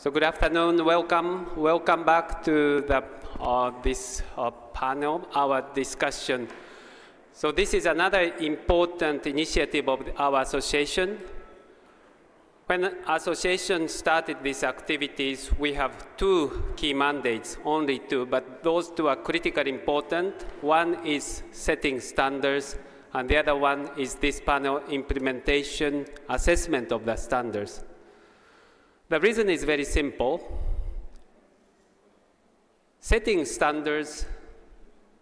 So good afternoon, welcome back to the, this panel, our discussion. So this is another important initiative of our association. When association started these activities, we have two key mandates, only two, but those two are critically important. One is setting standards, and the other one is this panel implementation assessment of the standards. The reason is very simple. Setting standards,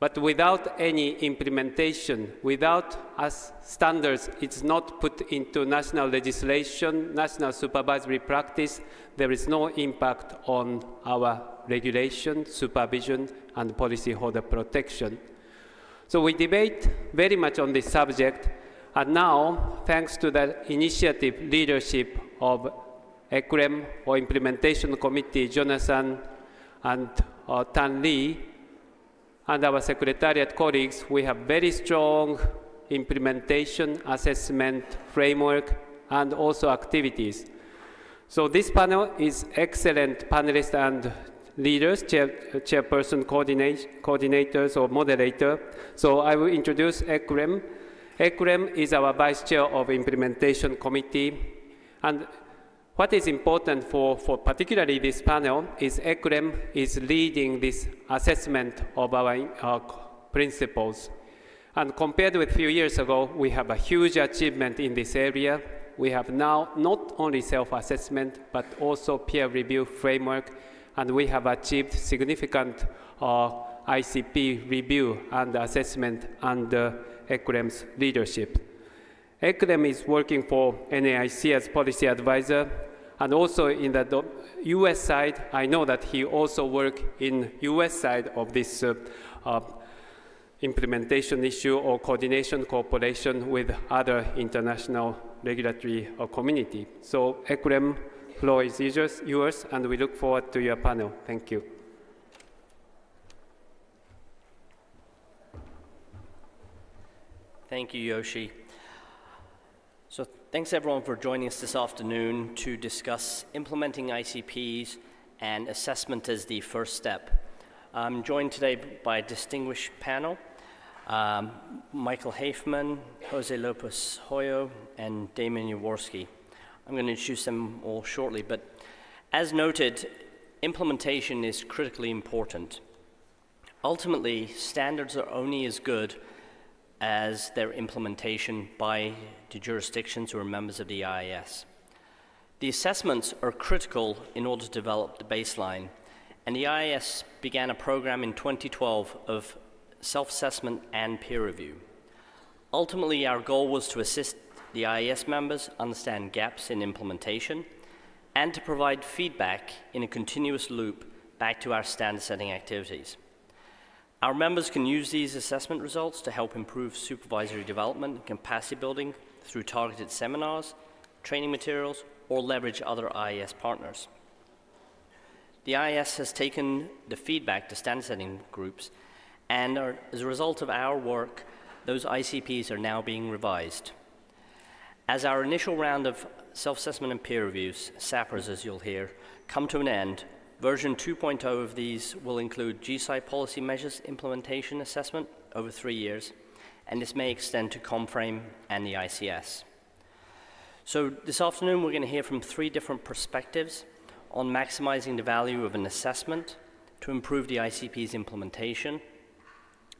but without any implementation, without us standards, it's not put into national legislation, national supervisory practice. There is no impact on our regulation, supervision, and policyholder protection. So we debate very much on this subject, and now, thanks to the initiative leadership of Ekrem, or Implementation Committee, Jonathan, and Tan Lee, and our Secretariat colleagues, we have very strong implementation assessment framework and also activities. So this panel is excellent panelists and leaders, chairperson, coordinators, or moderator. So I will introduce Ekrem. Ekrem is our Vice Chair of Implementation Committee, and what is important for particularly this panel is Ekrem is leading this assessment of our principles. And compared with a few years ago, we have a huge achievement in this area. We have now not only self-assessment, but also peer review framework, and we have achieved significant ICP review and assessment under Ekrem's leadership. Ekrem is working for NAIC as policy advisor, and also in the US side, I know that he also works in US side of this implementation issue or cooperation with other international regulatory community. So Ekrem, floor is yours, and we look forward to your panel. Thank you. Thank you, Yoshi. So thanks everyone for joining us this afternoon to discuss implementing ICPs and assessment as the first step. I'm joined today by a distinguished panel, Michael Hafeman, Jose Lopez Hoyo, and Damian Jaworski. I'm going to introduce them all shortly, but as noted, implementation is critically important. Ultimately, standards are only as good as their implementation by the jurisdictions who are members of the IIS. The assessments are critical in order to develop the baseline, and the IIS began a program in 2012 of self-assessment and peer review. Ultimately, our goal was to assist the IIS members understand gaps in implementation and to provide feedback in a continuous loop back to our standard-setting activities. Our members can use these assessment results to help improve supervisory development and capacity building through targeted seminars, training materials, or leverage other IES partners. The IES has taken the feedback to standard-setting groups, and as a result of our work, those ICPs are now being revised. As our initial round of self-assessment and peer reviews, SAPRs as you'll hear, come to an end, version 2.0 of these will include GSI policy measures implementation assessment over 3 years, and this may extend to Comframe and the ICS. So this afternoon we're going to hear from three different perspectives on maximizing the value of an assessment to improve the ICP's implementation,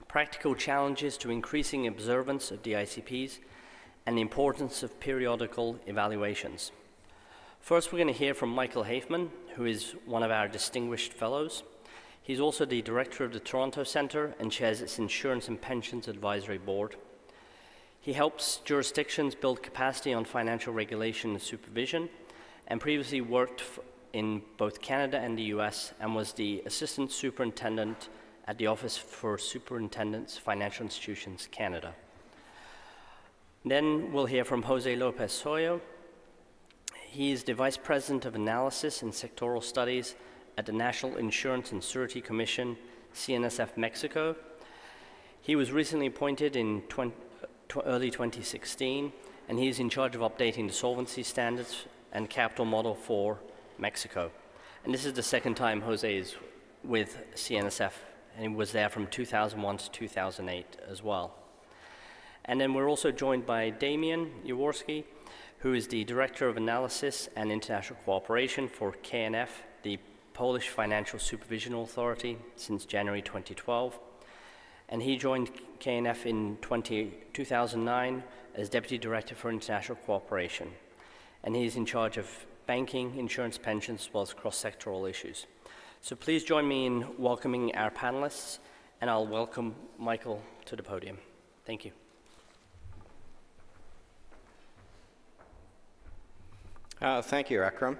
practical challenges to increasing observance of the ICPs, and the importance of periodical evaluations. First, we're going to hear from Michael Hafeman, who is one of our distinguished fellows. He's also the director of the Toronto Centre and chairs its Insurance and Pensions Advisory Board. He helps jurisdictions build capacity on financial regulation and supervision, and previously worked in both Canada and the US, and was the Assistant Superintendent at the Office for Superintendents, Financial Institutions, Canada. Then we'll hear from Jose Lopez Hoyo. He is the Vice President of Analysis and Sectoral Studies at the National Insurance and Surety Commission, CNSF, Mexico. He was recently appointed in early 2016, and he is in charge of updating the solvency standards and capital model for Mexico. And this is the second time Jose is with CNSF, and he was there from 2001 to 2008 as well. And then we're also joined by Damian Jaworski, who is the Director of Analysis and International Cooperation for KNF, the Polish Financial Supervision Authority, since January 2012. And he joined KNF in 2009 as Deputy Director for International Cooperation. And he's in charge of banking, insurance, pensions, as well as cross-sectoral issues. So please join me in welcoming our panelists, and I'll welcome Michael to the podium. Thank you. Thank you, Ekrem.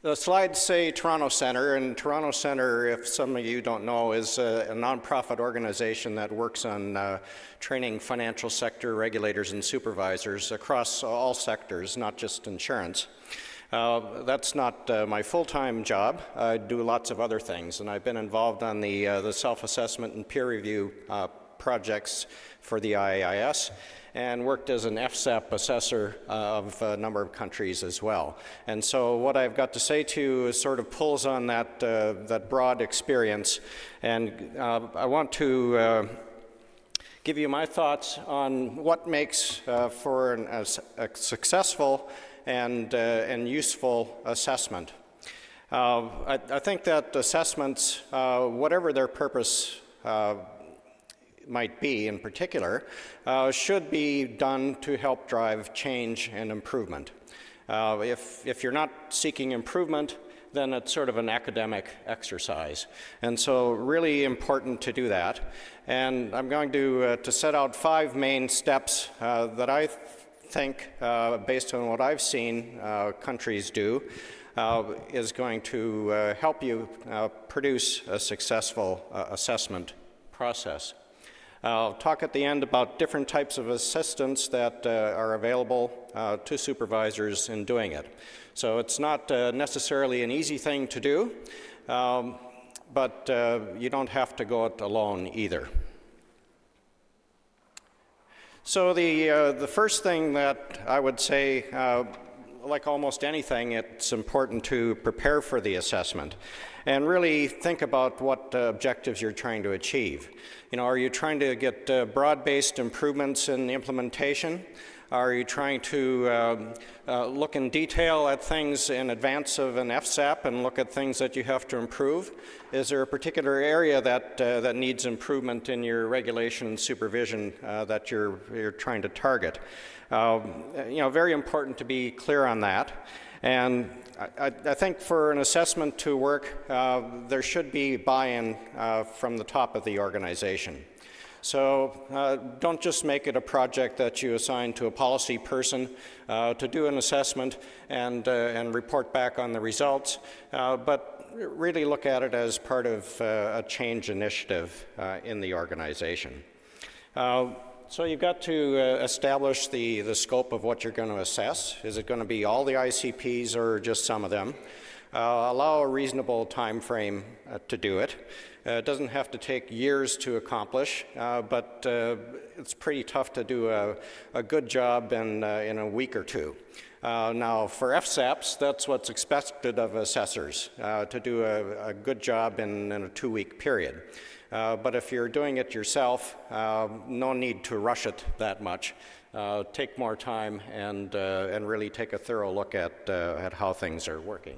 The slides say Toronto Centre, and Toronto Centre, if some of you don't know, is a nonprofit organization that works on training financial sector regulators and supervisors across all sectors, not just insurance. That's not my full-time job. I do lots of other things, and I've been involved on the self-assessment and peer review projects for the IAIS, and worked as an FSAP assessor of a number of countries as well. And so what I've got to say to you is sort of pulls on that, that broad experience. And I want to give you my thoughts on what makes for a successful and useful assessment. I think that assessments, whatever their purpose might be in particular, should be done to help drive change and improvement. If you're not seeking improvement, then it's sort of an academic exercise. And so really important to do that. And I'm going to set out 5 main steps that I think, based on what I've seen countries do, is going to help you produce a successful assessment process. I'll talk at the end about different types of assistance that are available to supervisors in doing it. So it's not necessarily an easy thing to do, but you don't have to go it alone either. So the first thing that I would say, like almost anything, it's important to prepare for the assessment and really think about what objectives you're trying to achieve. You know, are you trying to get broad-based improvements in implementation? Are you trying to look in detail at things in advance of an FSAP and look at things that you have to improve? Is there a particular area that, that needs improvement in your regulation and supervision that you're trying to target? You know, very important to be clear on that. And I think for an assessment to work, there should be buy-in from the top of the organization. So don't just make it a project that you assign to a policy person to do an assessment and report back on the results, but really look at it as part of a change initiative in the organization. So you've got to establish the scope of what you're going to assess. Is it going to be all the ICPs or just some of them? Allow a reasonable time frame to do it. It doesn't have to take years to accomplish, but it's pretty tough to do a good job in a week or two. Now, for FSAPs, that's what's expected of assessors, to do a good job in a 2-week period. But if you're doing it yourself, no need to rush it that much. Take more time and really take a thorough look at how things are working.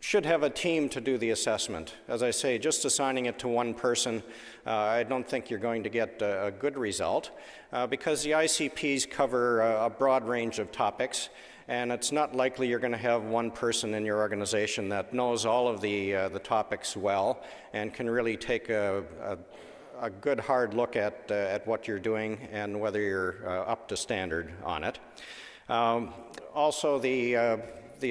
Should have a team to do the assessment. As I say, just assigning it to one person, I don't think you're going to get a good result because the ICPs cover a broad range of topics. And it's not likely you're going to have one person in your organization that knows all of the topics well and can really take a good hard look at what you're doing and whether you're up to standard on it. Also, the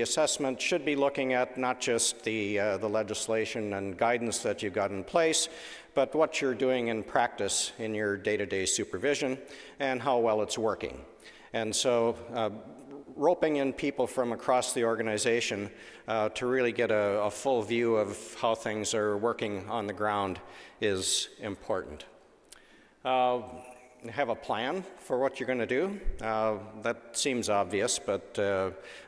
assessment should be looking at not just the legislation and guidance that you've got in place, but what you're doing in practice in your day-to-day supervision and how well it's working. And so, roping in people from across the organization to really get a full view of how things are working on the ground is important. have a plan for what you're going to do. That seems obvious, but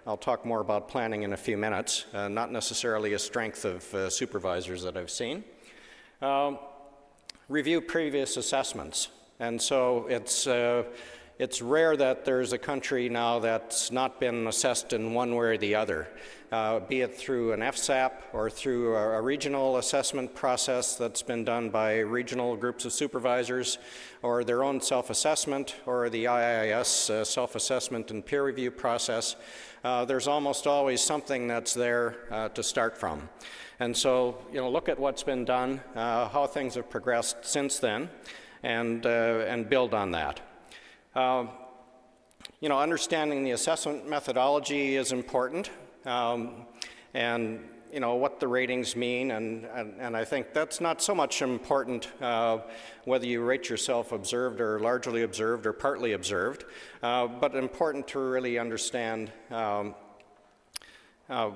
I'll talk more about planning in a few minutes. Not necessarily a strength of supervisors that I've seen. Review previous assessments. And so it's rare that there's a country now that's not been assessed in one way or the other, be it through an FSAP or through a regional assessment process that's been done by regional groups of supervisors, or their own self-assessment, or the IAIS self-assessment and peer review process. There's almost always something that's there to start from. And so, you know, look at what's been done, how things have progressed since then, and build on that. You know, understanding the assessment methodology is important, and you know what the ratings mean, and I think that's not so much important whether you rate yourself observed or largely observed or partly observed, but important to really understand sort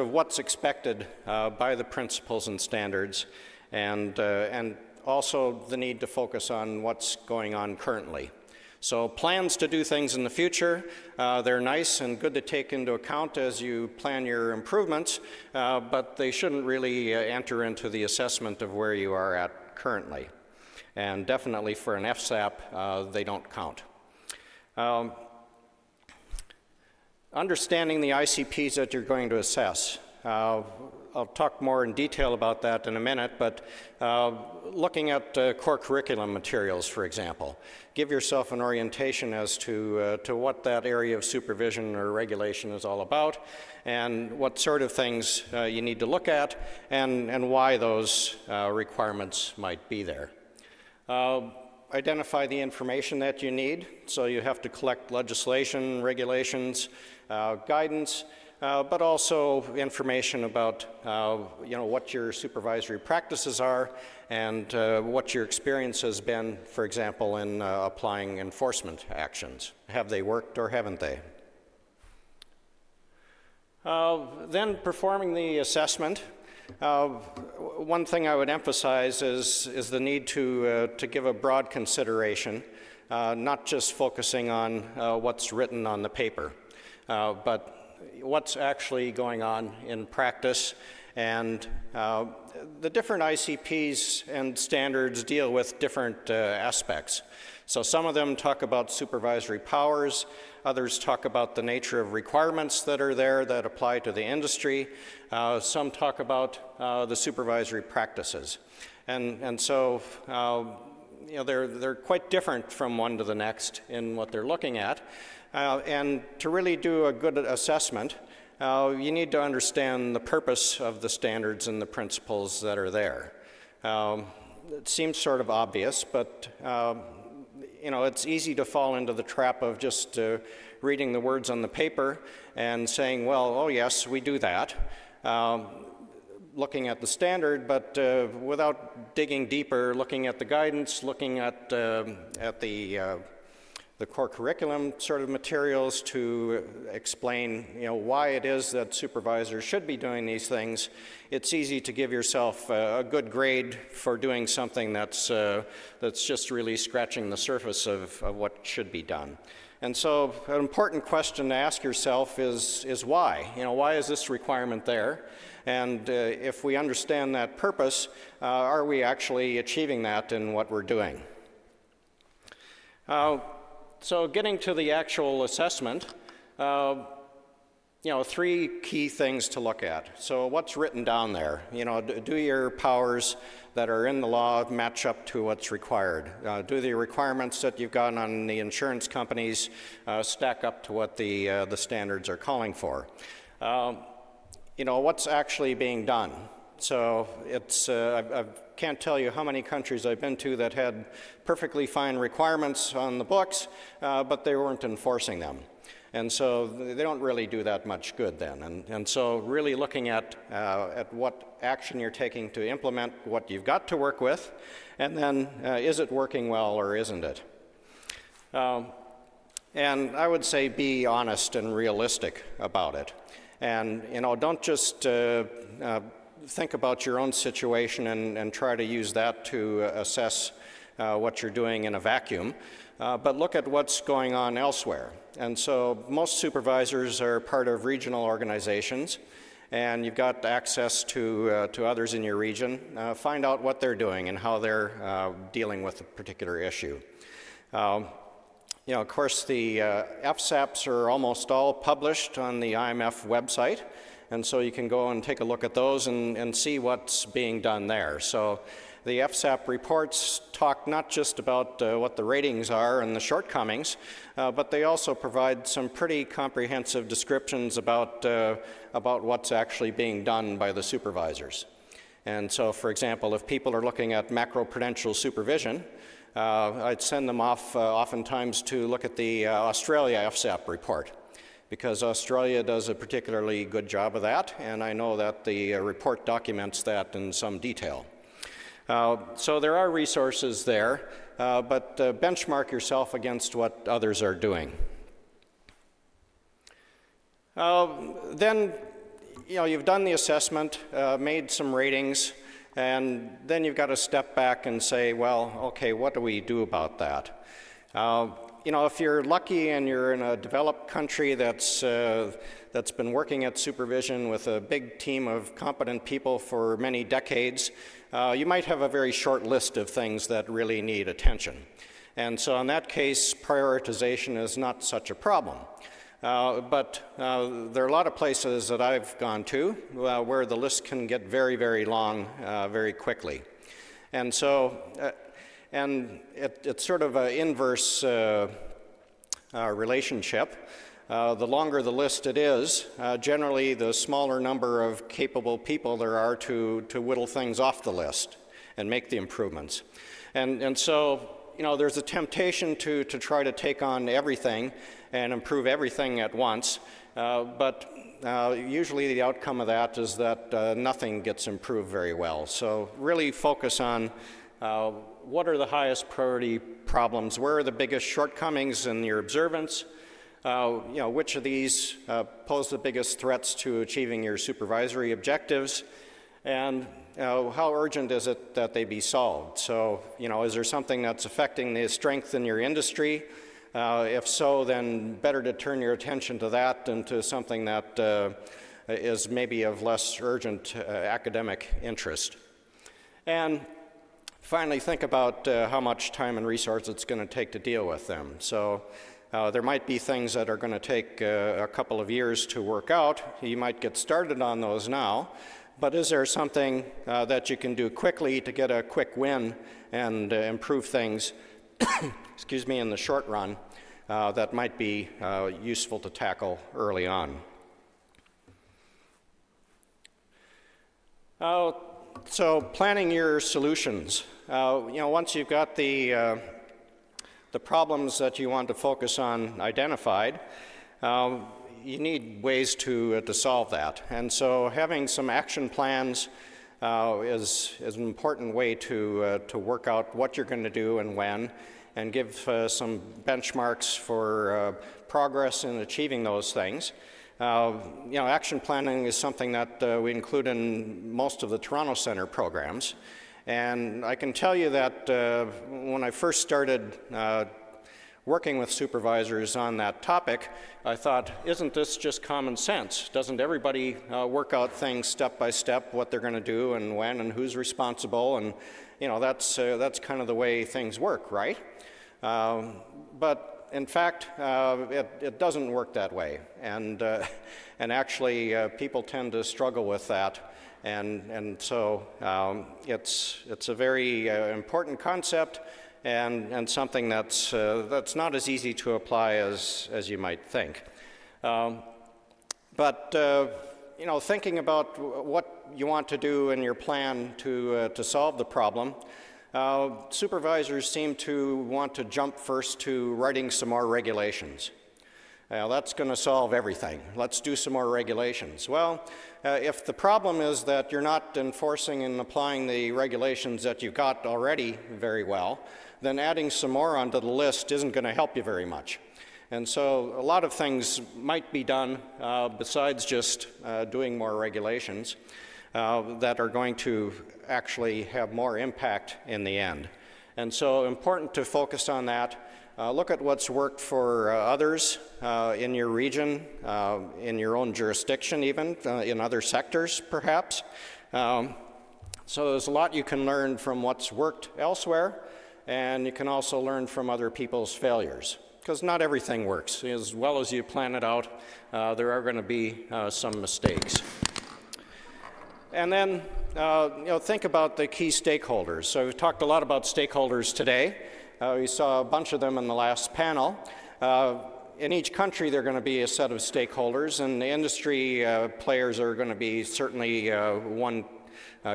of what's expected by the principles and standards, and also the need to focus on what's going on currently. So plans to do things in the future, they're nice and good to take into account as you plan your improvements, but they shouldn't really enter into the assessment of where you are at currently. And definitely for an FSAP, they don't count. Understanding the ICPs that you're going to assess. I'll talk more in detail about that in a minute, but looking at core curriculum materials, for example, give yourself an orientation as to what that area of supervision or regulation is all about, and what sort of things you need to look at, and why those requirements might be there. Identify the information that you need, so you have to collect legislation, regulations, guidance, but also information about you know, what your supervisory practices are and what your experience has been, for example, in applying enforcement actions. Have they worked or haven't they? Then performing the assessment. One thing I would emphasize is the need to give a broad consideration, not just focusing on what's written on the paper, but what's actually going on in practice. And the different ICPs and standards deal with different aspects. So some of them talk about supervisory powers, others talk about the nature of requirements that are there that apply to the industry, some talk about the supervisory practices. And so you know, they're quite different from one to the next in what they're looking at. And to really do a good assessment, you need to understand the purpose of the standards and the principles that are there. It seems sort of obvious, but you know, it's easy to fall into the trap of just reading the words on the paper and saying, well, oh yes, we do that, looking at the standard, but without digging deeper, looking at the guidance, looking at the core curriculum sort of materials to explain, you know, why it is that supervisors should be doing these things. It's easy to give yourself a good grade for doing something that's just really scratching the surface of what should be done. And so an important question to ask yourself is why? You know, why is this requirement there? And if we understand that purpose, are we actually achieving that in what we're doing? So getting to the actual assessment, you know, three key things to look at. So what's written down there? You know, do your powers that are in the law match up to what's required? Do the requirements that you've gotten on the insurance companies stack up to what the standards are calling for? You know, what's actually being done? So it's, I can't tell you how many countries I've been to that had perfectly fine requirements on the books, but they weren't enforcing them. And so they don't really do that much good then. And so really looking at what action you're taking to implement what you've got to work with, and then is it working well or isn't it? And I would say be honest and realistic about it. And you know, don't just think about your own situation and try to use that to assess what you're doing in a vacuum, but look at what's going on elsewhere. And so most supervisors are part of regional organizations, and you've got access to others in your region. Find out what they're doing and how they're dealing with a particular issue. You know, of course, the FSAPs are almost all published on the IMF website, and so you can go and take a look at those and see what's being done there. So the FSAP reports talk not just about what the ratings are and the shortcomings, but they also provide some pretty comprehensive descriptions about what's actually being done by the supervisors. And so, for example, if people are looking at macroprudential supervision, I'd send them off oftentimes to look at the Australia FSAP report, because Australia does a particularly good job of that, and I know that the report documents that in some detail. So there are resources there, but benchmark yourself against what others are doing. Then, you know, you've done the assessment, made some ratings, and then you've got to step back and say, well, okay, what do we do about that? You know, if you're lucky and you're in a developed country that's been working at supervision with a big team of competent people for many decades, you might have a very short list of things that really need attention. And so in that case, prioritization is not such a problem. But there are a lot of places that I've gone to where the list can get very, very long very quickly. And so, it's sort of an inverse relationship. The longer the list it is, generally the smaller number of capable people there are to whittle things off the list and make the improvements. And so, you know, there's a temptation to try to take on everything and improve everything at once, but usually the outcome of that is that nothing gets improved very well. So really focus on what are the highest priority problems, where are the biggest shortcomings in your observance, you know, which of these pose the biggest threats to achieving your supervisory objectives, and how urgent is it that they be solved? So, you know, is there something that's affecting the strength in your industry? If so, then better to turn your attention to that than to something that is maybe of less urgent academic interest. And finally, think about how much time and resource it's going to take to deal with them. So there might be things that are going to take a couple of years to work out. You might get started on those now. But is there something that you can do quickly to get a quick win and improve things, excuse me, in the short run that might be useful to tackle early on? So planning your solutions. You know, once you've got the problems that you want to focus on identified, you need ways to solve that. And so having some action plans is an important way to work out what you're going to do and when, and give some benchmarks for progress in achieving those things. You know, action planning is something that we include in most of the Toronto Centre programs. And I can tell you that when I first started working with supervisors on that topic, I thought, isn't this just common sense? Doesn't everybody work out things step by step, what they're going to do and when and who's responsible? And, you know, that's kind of the way things work, right? But in fact, it doesn't work that way. And actually, people tend to struggle with that. And so it's a very important concept. And something that's not as easy to apply as you might think. But you know, thinking about what you want to do in your plan to solve the problem, supervisors seem to want to jump first to writing some more regulations. That's going to solve everything. Let's do some more regulations. Well, if the problem is that you're not enforcing and applying the regulations that you've got already very well, then adding some more onto the list isn't going to help you very much. And so a lot of things might be done besides just doing more regulations that are going to actually have more impact in the end. And so important to focus on that. Look at what's worked for others in your region, in your own jurisdiction even, in other sectors perhaps. So there's a lot you can learn from what's worked elsewhere, and you can also learn from other people's failures, because not everything works. As well as you plan it out, there are going to be some mistakes. And then you know, think about the key stakeholders. So we've talked a lot about stakeholders today. We saw a bunch of them in the last panel. In each country, there are going to be a set of stakeholders, and the industry players are going to be certainly one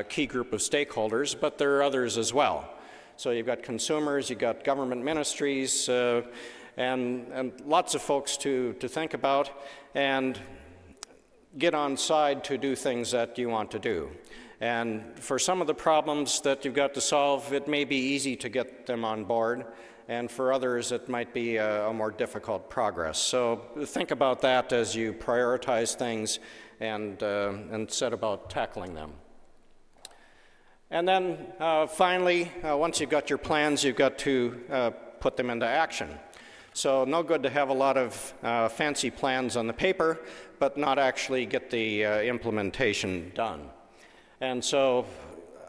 key group of stakeholders, but there are others as well. So you've got consumers, you've got government ministries, and lots of folks to think about and get on side to do things that you want to do. And for some of the problems that you've got to solve, it may be easy to get them on board, and for others it might be a more difficult progress. So think about that as you prioritize things and set about tackling them. And then finally, once you've got your plans, you've got to put them into action. So no good to have a lot of fancy plans on the paper, but not actually get the implementation done. And so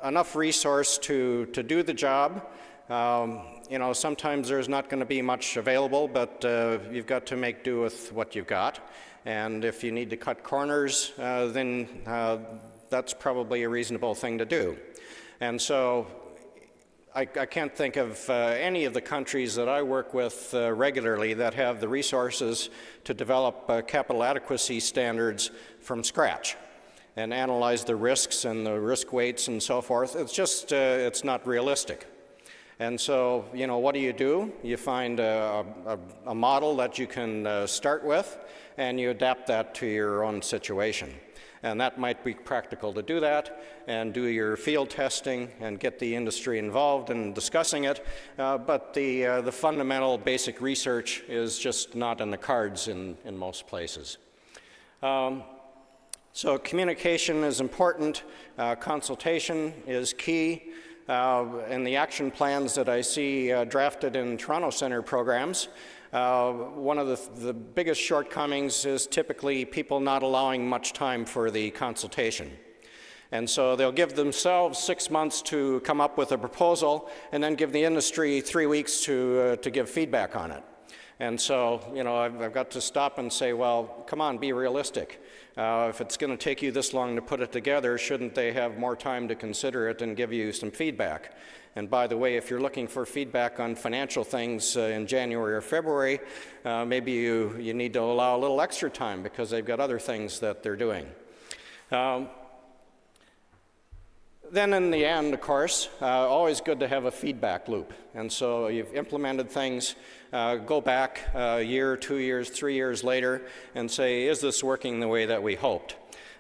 enough resource to do the job. You know, sometimes there's not going to be much available, but you've got to make do with what you've got. And if you need to cut corners, then that's probably a reasonable thing to do. And so I can't think of any of the countries that I work with regularly that have the resources to develop capital adequacy standards from scratch and analyze the risks and the risk weights and so forth. It's just, it's not realistic. And so, you know, what do? You find a model that you can start with, and you adapt that to your own situation. And that might be practical to do that, and do your field testing, and get the industry involved in discussing it, but the fundamental basic research is just not in the cards in most places. So communication is important, consultation is key, and the action plans that I see drafted in Toronto Centre programs, one of the biggest shortcomings is typically people not allowing much time for the consultation. And so they'll give themselves 6 months to come up with a proposal, and then give the industry 3 weeks to give feedback on it. And so, you know, I've got to stop and say, well, come on, be realistic. If it's going to take you this long to put it together, shouldn't they have more time to consider it and give you some feedback? And by the way, if you're looking for feedback on financial things in January or February, maybe you need to allow a little extra time because they've got other things that they're doing. Then in the end, of course, always good to have a feedback loop. And so you've implemented things, go back a year, 2 years, 3 years later and say, is this working the way that we hoped?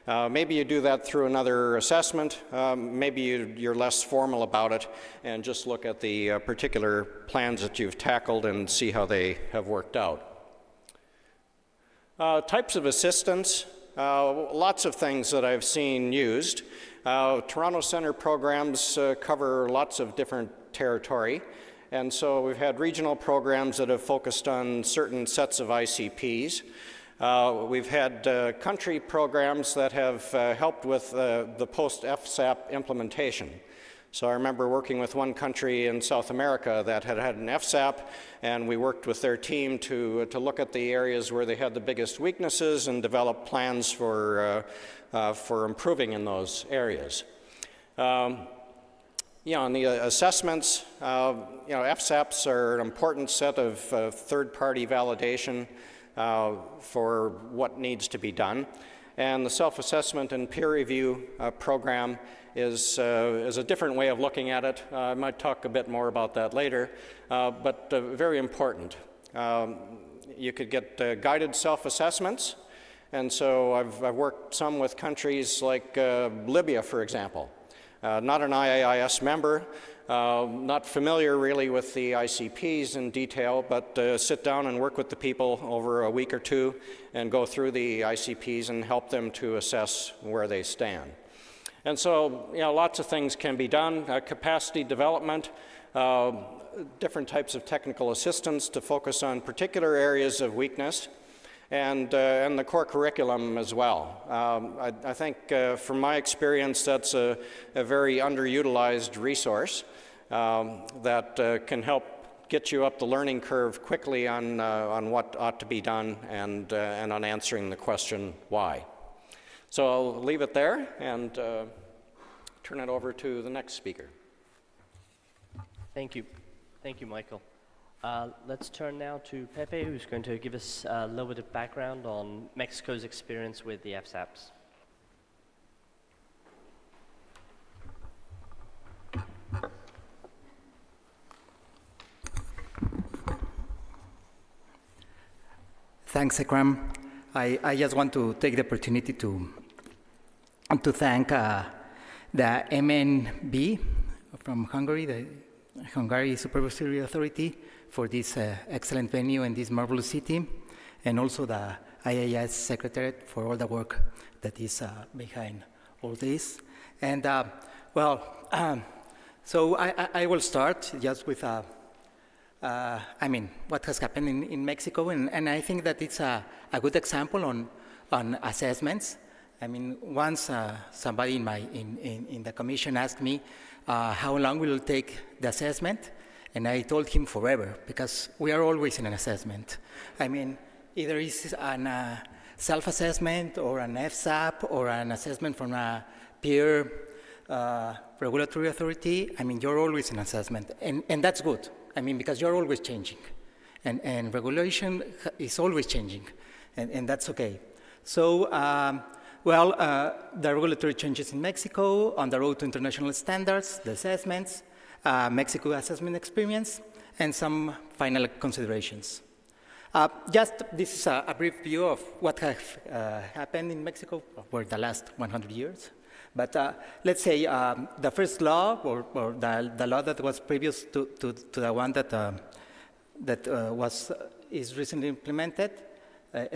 Maybe you do that through another assessment. Maybe you're less formal about it and just look at the particular plans that you've tackled and see how they have worked out. Types of assistance, lots of things that I've seen used. Toronto Centre programs cover lots of different territory, and so we've had regional programs that have focused on certain sets of ICPs. We've had country programs that have helped with the post-FSAP implementation. So I remember working with one country in South America that had had an FSAP, and we worked with their team to look at the areas where they had the biggest weaknesses and develop plans for improving in those areas. Yeah, on the assessments, you know, FSAPs are an important set of third-party validation for what needs to be done. And the self-assessment and peer review program is a different way of looking at it. I might talk a bit more about that later, but very important. You could get guided self-assessments, and so I've worked some with countries like Libya, for example. Not an IAIS member, not familiar really with the ICPs in detail, but sit down and work with the people over a week or two and go through the ICPs and help them to assess where they stand. And so, you know, lots of things can be done. Capacity development, different types of technical assistance to focus on particular areas of weakness, and the core curriculum as well. I think from my experience that's a very underutilized resource that can help get you up the learning curve quickly on what ought to be done and on answering the question why. So I'll leave it there and turn it over to the next speaker. Thank you. Thank you, Michael. Let's turn now to Pepe, who's going to give us a little bit of background on Mexico's experience with the FSAPs. Thanks, Ekrem. I just want to take the opportunity to thank the MNB from Hungary, the Hungary Supervisory Authority, for this excellent venue and this marvelous city, and also the IAIS Secretariat for all the work that is behind all this. And so I will start just with what has happened in Mexico, and I think that it's a good example on assessments. I mean, once somebody in the commission asked me how long will it take the assessment, and I told him forever, because we are always in an assessment. I mean, either it's an self-assessment or an FSAP or an assessment from a peer regulatory authority. I mean, you're always in assessment, and that's good. I mean, because you're always changing, and regulation is always changing, and that's okay. So, the regulatory changes in Mexico, on the road to international standards, the assessments, Mexico assessment experience, and some final considerations. This is a brief view of what has happened in Mexico for the last 100 years. But let's say the first law, or the law that was previous to the one that is recently implemented,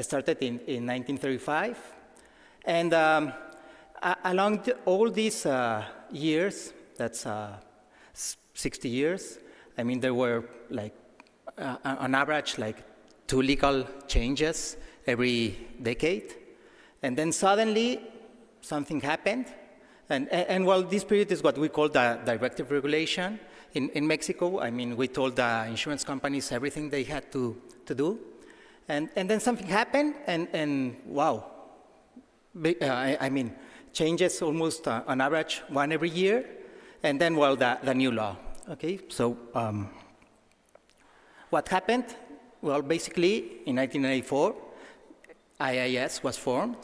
started in 1935, and along all these years, that's 60 years. I mean, there were like on average like 2 legal changes every decade, and then suddenly something happened. And this period is what we call the directive regulation in Mexico. I mean, we told the insurance companies everything they had to do. And then something happened, and wow. I mean, changes almost on average 1 every year. And then, well, the new law. Okay, so what happened? Well, basically, in 1994, IAIS was formed.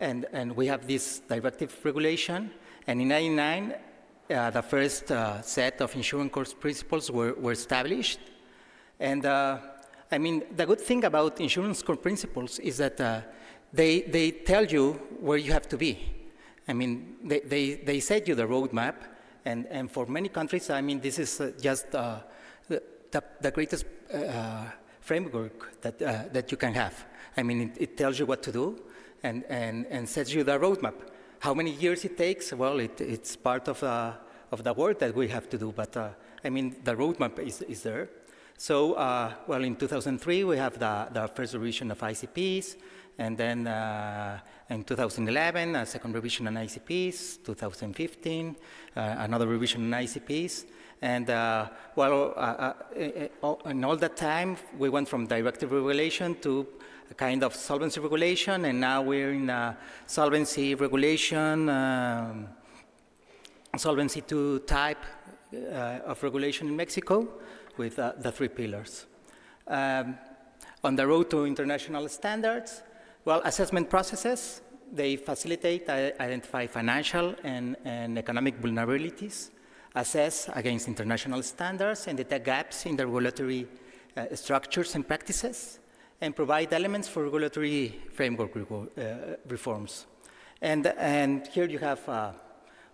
And we have this directive regulation, and in 1999, the first set of Insurance Core Principles were established. And I mean, the good thing about Insurance Core Principles is that they tell you where you have to be. I mean, they set you the roadmap, and for many countries, I mean, this is just the greatest framework that you can have. I mean, it tells you what to do. And sets you the roadmap. How many years it takes? Well, it's part of the work that we have to do. But I mean, the roadmap is there. So, well, in 2003 we have the first revision of ICPs, and then in 2011 a second revision on ICPs. 2015 another revision on ICPs. And in all that time we went from directive regulation to a kind of solvency regulation, and now we're in a solvency regulation, Solvency II type of regulation in Mexico with the 3 pillars. On the road to international standards, well, assessment processes, they facilitate, identify financial and economic vulnerabilities, assess against international standards, and detect gaps in the regulatory structures and practices, and provide elements for regulatory framework reforms. And here you have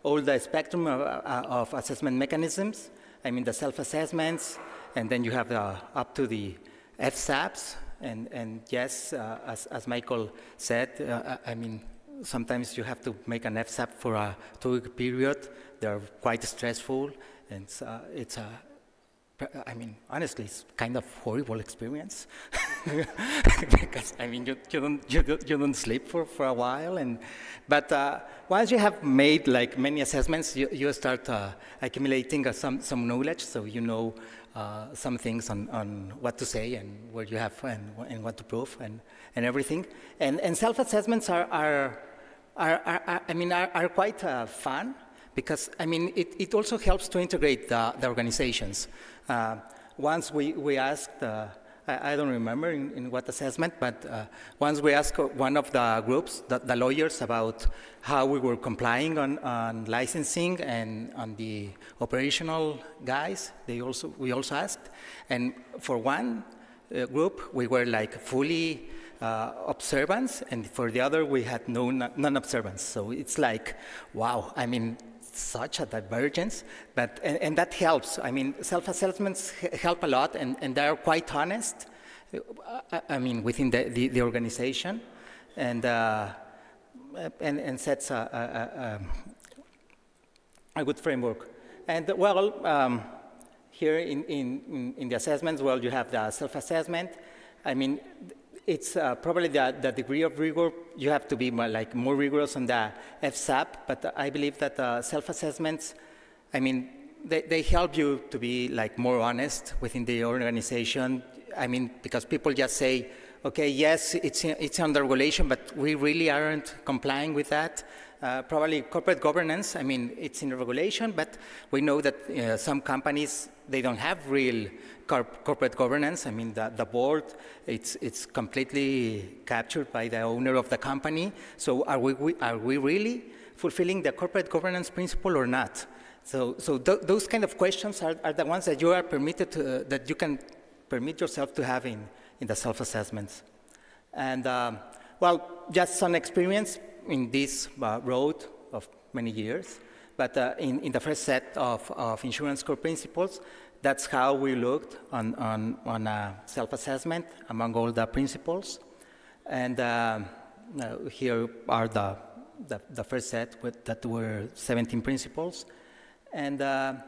all the spectrum of assessment mechanisms. I mean, the self-assessments, and then you have up to the FSAPs. And yes, as Michael said, I mean, sometimes you have to make an FSAP for a 2-week period. They are quite stressful, and it's a, I mean, honestly, it's kind of horrible experience because I mean, you don't sleep for a while, and but once you have made like many assessments, you start accumulating some knowledge, so you know some things on what to say and what you have and what to prove and everything, and self-assessments are quite fun. Because, I mean, it also helps to integrate the organizations. Once we asked, I don't remember in what assessment, but once we asked one of the groups, the lawyers, about how we were complying on licensing and on the operational guys, we also asked. And for one group, we were like fully observance, and for the other, we had no non-observance. So it's like, wow, I mean, such a divergence, but and that helps. I mean, self-assessments help a lot, and they are quite honest. I mean, within the organization, and sets a good framework. And well, here in the assessments, well, you have the self-assessment. I mean, it's probably the degree of rigor. You have to be more rigorous on the FSAP, but I believe that self-assessments, I mean, they help you to be more honest within the organization. I mean, because people just say, okay, yes, it's under regulation, but we really aren't complying with that. Probably corporate governance, I mean, it's in regulation, but we know that some companies, they don't have real corporate governance. I mean, the board, it's completely captured by the owner of the company. So are we really fulfilling the corporate governance principle or not? So those kind of questions are the ones that you are permitted to, that you can permit yourself to have in the self-assessments. And well, just some experience in this road of many years, but in the first set of Insurance Core Principles, that's how we looked on a self-assessment among all the principles. And here are the first set that were 17 principles. And on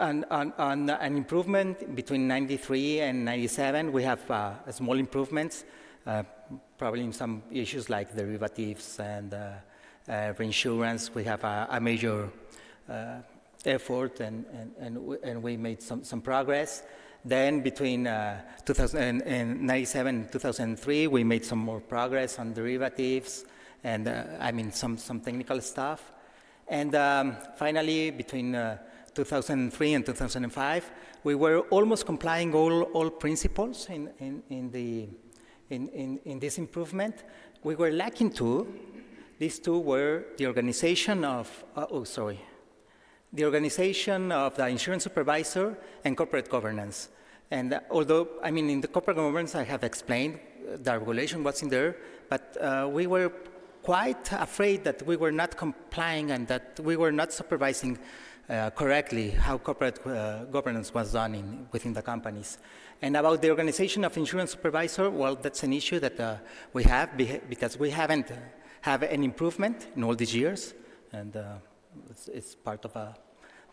an improvement between 93 and 97, we have small improvements, probably in some issues like derivatives and reinsurance. We have a major effort, and we made some progress. Then between 1997 and 2003, we made some more progress on derivatives and I mean some technical stuff. And finally, between 2003 and 2005, we were almost complying all principles in this improvement. We were lacking two. These two were the organization of the organization of the insurance supervisor and corporate governance. And although, I mean, in the corporate governance, I have explained the regulation was in there, but we were quite afraid that we were not complying and that we were not supervising correctly how corporate governance was done within the companies. And about the organization of insurance supervisor, well, that's an issue that we have because we haven't had an improvement in all these years, and it's part of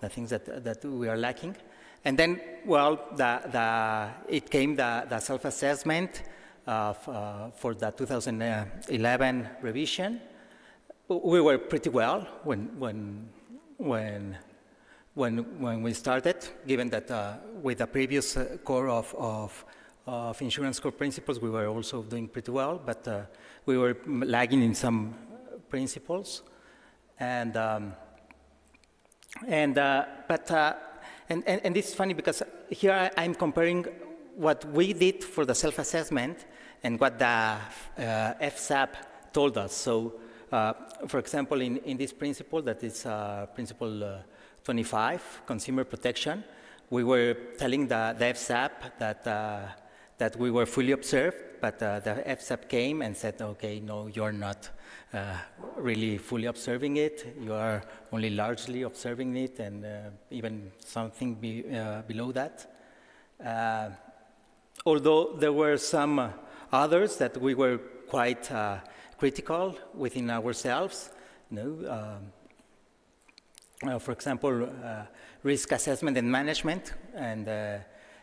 the things that we are lacking. And then, well, it came the self-assessment for the 2011 revision. We were pretty well when we started, given that with the previous core of Insurance Core Principles, we were also doing pretty well, but we were lagging in some principles. And and this is funny because here I'm comparing what we did for the self-assessment and what the FSAP told us. So, for example, in this principle, that is principle 25, consumer protection, we were telling the FSAP that we were fully observed, but the FSAP came and said, okay, no, you're not really fully observing it. You are only largely observing it, and even something below that. Although there were some others that we were quite critical within ourselves, you know, for example, risk assessment and management and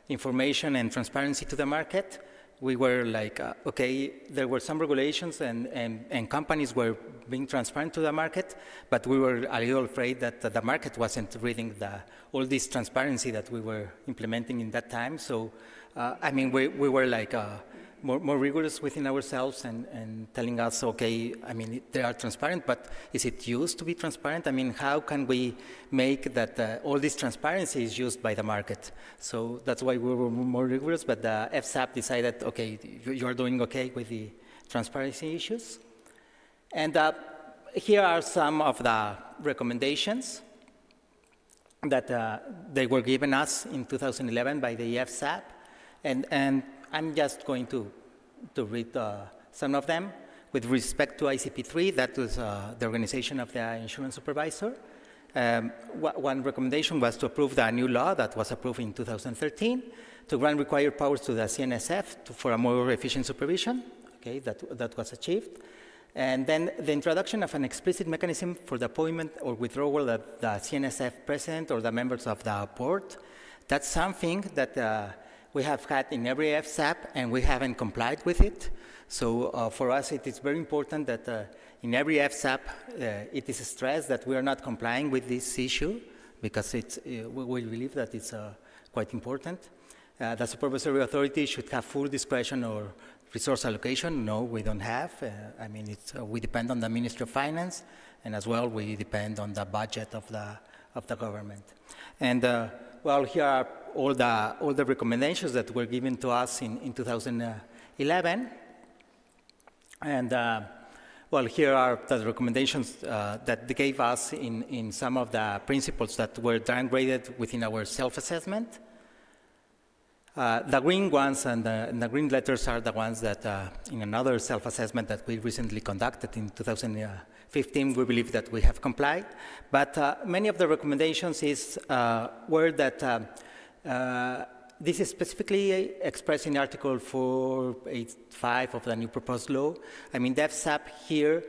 information and transparency to the market, we were like, okay, there were some regulations and companies were being transparent to the market, but we were a little afraid that the market wasn't reading all this transparency that we were implementing in that time. So, I mean, we were like more rigorous within ourselves and telling us, okay, I mean, they are transparent, but is it used to be transparent? I mean, how can we make that all this transparency is used by the market? So that's why we were more rigorous, but the FSAP decided, okay, you're doing okay with the transparency issues. And here are some of the recommendations that they were given us in 2011 by the FSAP. And I'm just going to read some of them. With respect to ICP3, that was the organization of the insurance supervisor. One recommendation was to approve the new law that was approved in 2013, to grant required powers to the CNSF for a more efficient supervision. Okay, that was achieved. And then the introduction of an explicit mechanism for the appointment or withdrawal of the CNSF president or the members of the board. That's something that we have had in every FSAP, and we haven't complied with it. So for us, it is very important that in every FSAP, it is stressed that we are not complying with this issue, because it's, we believe that it's quite important. The supervisory authority should have full discretion or resource allocation. No, we don't have. I mean, it's, we depend on the Ministry of Finance, and as well, we depend on the budget of the government. And well, here are all the recommendations that were given to us in 2011. And well, here are the recommendations that they gave us in some of the principles that were downgraded within our self-assessment. The green ones and the green letters are the ones that in another self-assessment that we recently conducted in 2015, we believe that we have complied. But many of the recommendations is, were that this is specifically expressed in Article 485 of the new proposed law. I mean, the FSAP here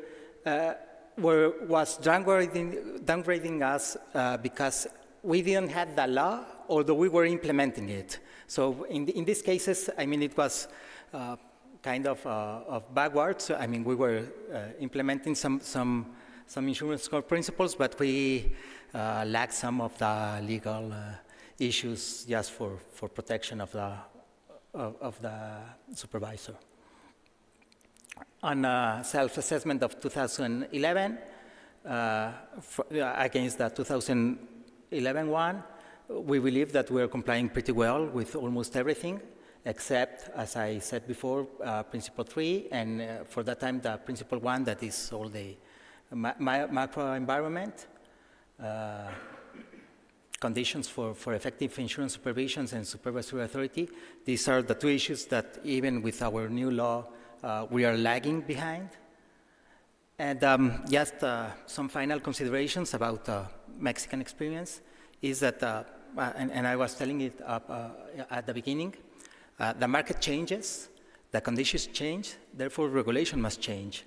was downgrading us because we didn't have the law, although we were implementing it. So in these cases, I mean, it was kind of backwards. I mean, we were implementing some insurance core principles, but we lacked some of the legal issues just for protection of the supervisor. On self-assessment of 2011 against the 2011 one, we believe that we are complying pretty well with almost everything, except, as I said before, Principle 3, and for that time, the Principle 1, that is all the macro environment, conditions for effective insurance supervisions and supervisory authority. These are the two issues that, even with our new law, we are lagging behind. And just some final considerations about Mexican experience is that and I was telling it up at the beginning, the market changes, the conditions change, therefore regulation must change.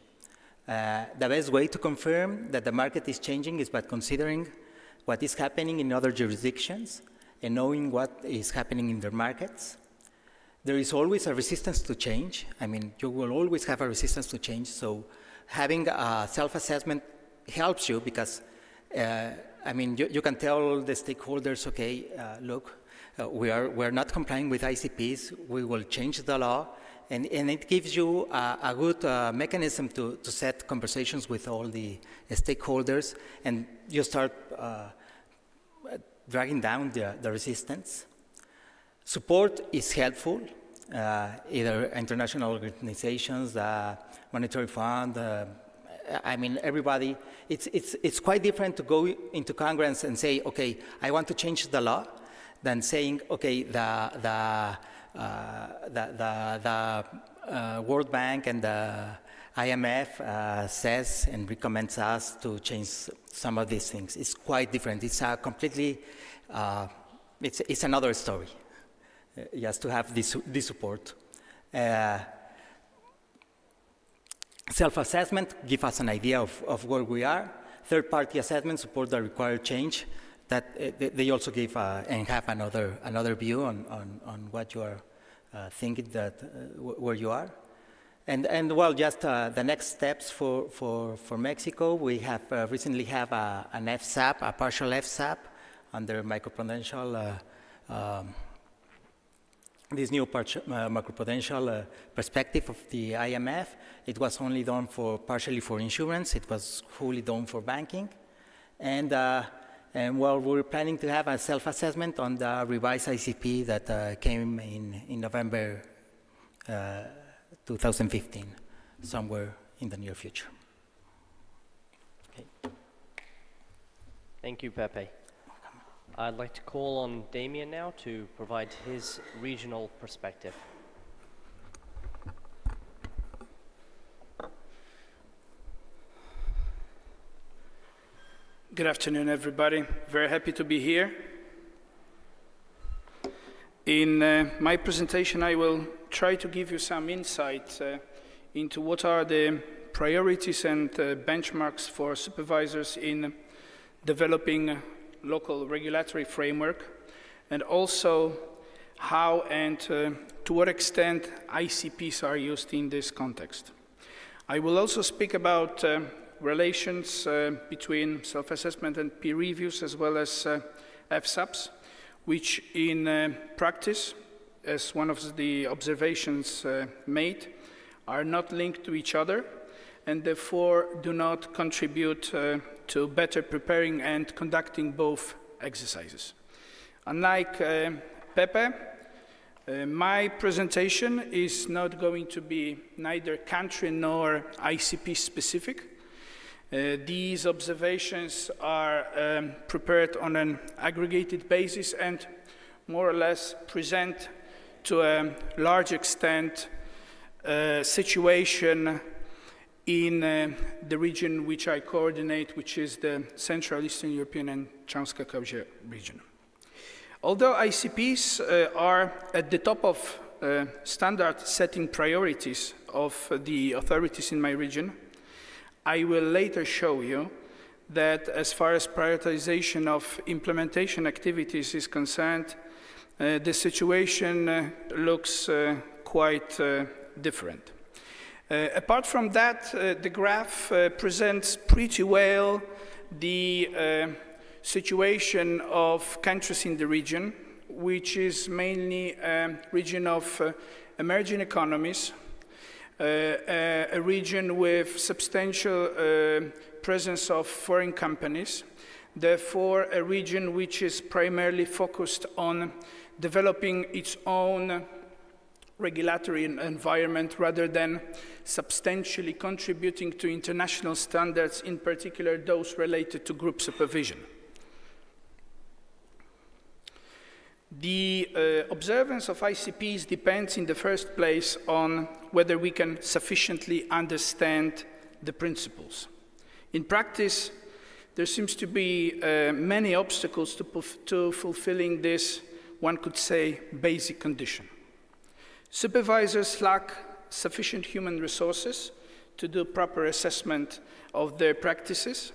The best way to confirm that the market is changing is by considering what is happening in other jurisdictions and knowing what is happening in their markets. There is always a resistance to change. I mean, you will always have a resistance to change, so having a self-assessment helps you because I mean, you can tell the stakeholders, okay, look, we're not complying with ICPs, we will change the law, and it gives you a good mechanism to set conversations with all the stakeholders, and you start dragging down the resistance. Support is helpful, either international organizations, Monetary Fund, I mean, everybody, it's quite different to go into Congress and say, okay, I want to change the law, than saying, okay, the World Bank and the IMF says and recommends us to change some of these things. It's quite different. It's a completely, it's another story, just to have this support. Self-assessment gives us an idea of where we are. Third-party assessment support the required change. That they also give and have another view on what you are thinking that where you are. And well, just the next steps for Mexico, we have recently have an FSAP, a partial FSAP, under microprudential, this new microprudential perspective of the IMF. It was only done partially for insurance. It was fully done for banking, and well, we're planning to have a self-assessment on the revised ICP that came in November. 2015, somewhere in the near future. Okay. Thank you, Pepe. I'd like to call on Damian now to provide his regional perspective. Good afternoon, everybody. Very happy to be here. In my presentation, I will try to give you some insight into what are the priorities and benchmarks for supervisors in developing local regulatory framework, and also how and to what extent ICPs are used in this context. I will also speak about relations between self-assessment and peer reviews, as well as FSAPs, which in practice, as one of the observations made, are not linked to each other and therefore do not contribute to better preparing and conducting both exercises. Unlike Pepe, my presentation is not going to be neither country nor ICP specific. These observations are prepared on an aggregated basis and more or less present to a large extent situation in the region which I coordinate, which is the Central Eastern European and Transcaucasia region. Although ICPs are at the top of standard setting priorities of the authorities in my region, I will later show you that as far as prioritization of implementation activities is concerned, the situation looks quite different. Apart from that, the graph presents pretty well the situation of countries in the region, which is mainly a region of emerging economies, a region with substantial presence of foreign companies, therefore a region which is primarily focused on developing its own regulatory environment rather than substantially contributing to international standards, in particular those related to group supervision. The observance of ICPs depends in the first place on whether we can sufficiently understand the principles. In practice, there seems to be many obstacles to fulfilling this, one could say, basic condition. Supervisors lack sufficient human resources to do proper assessment of their practices.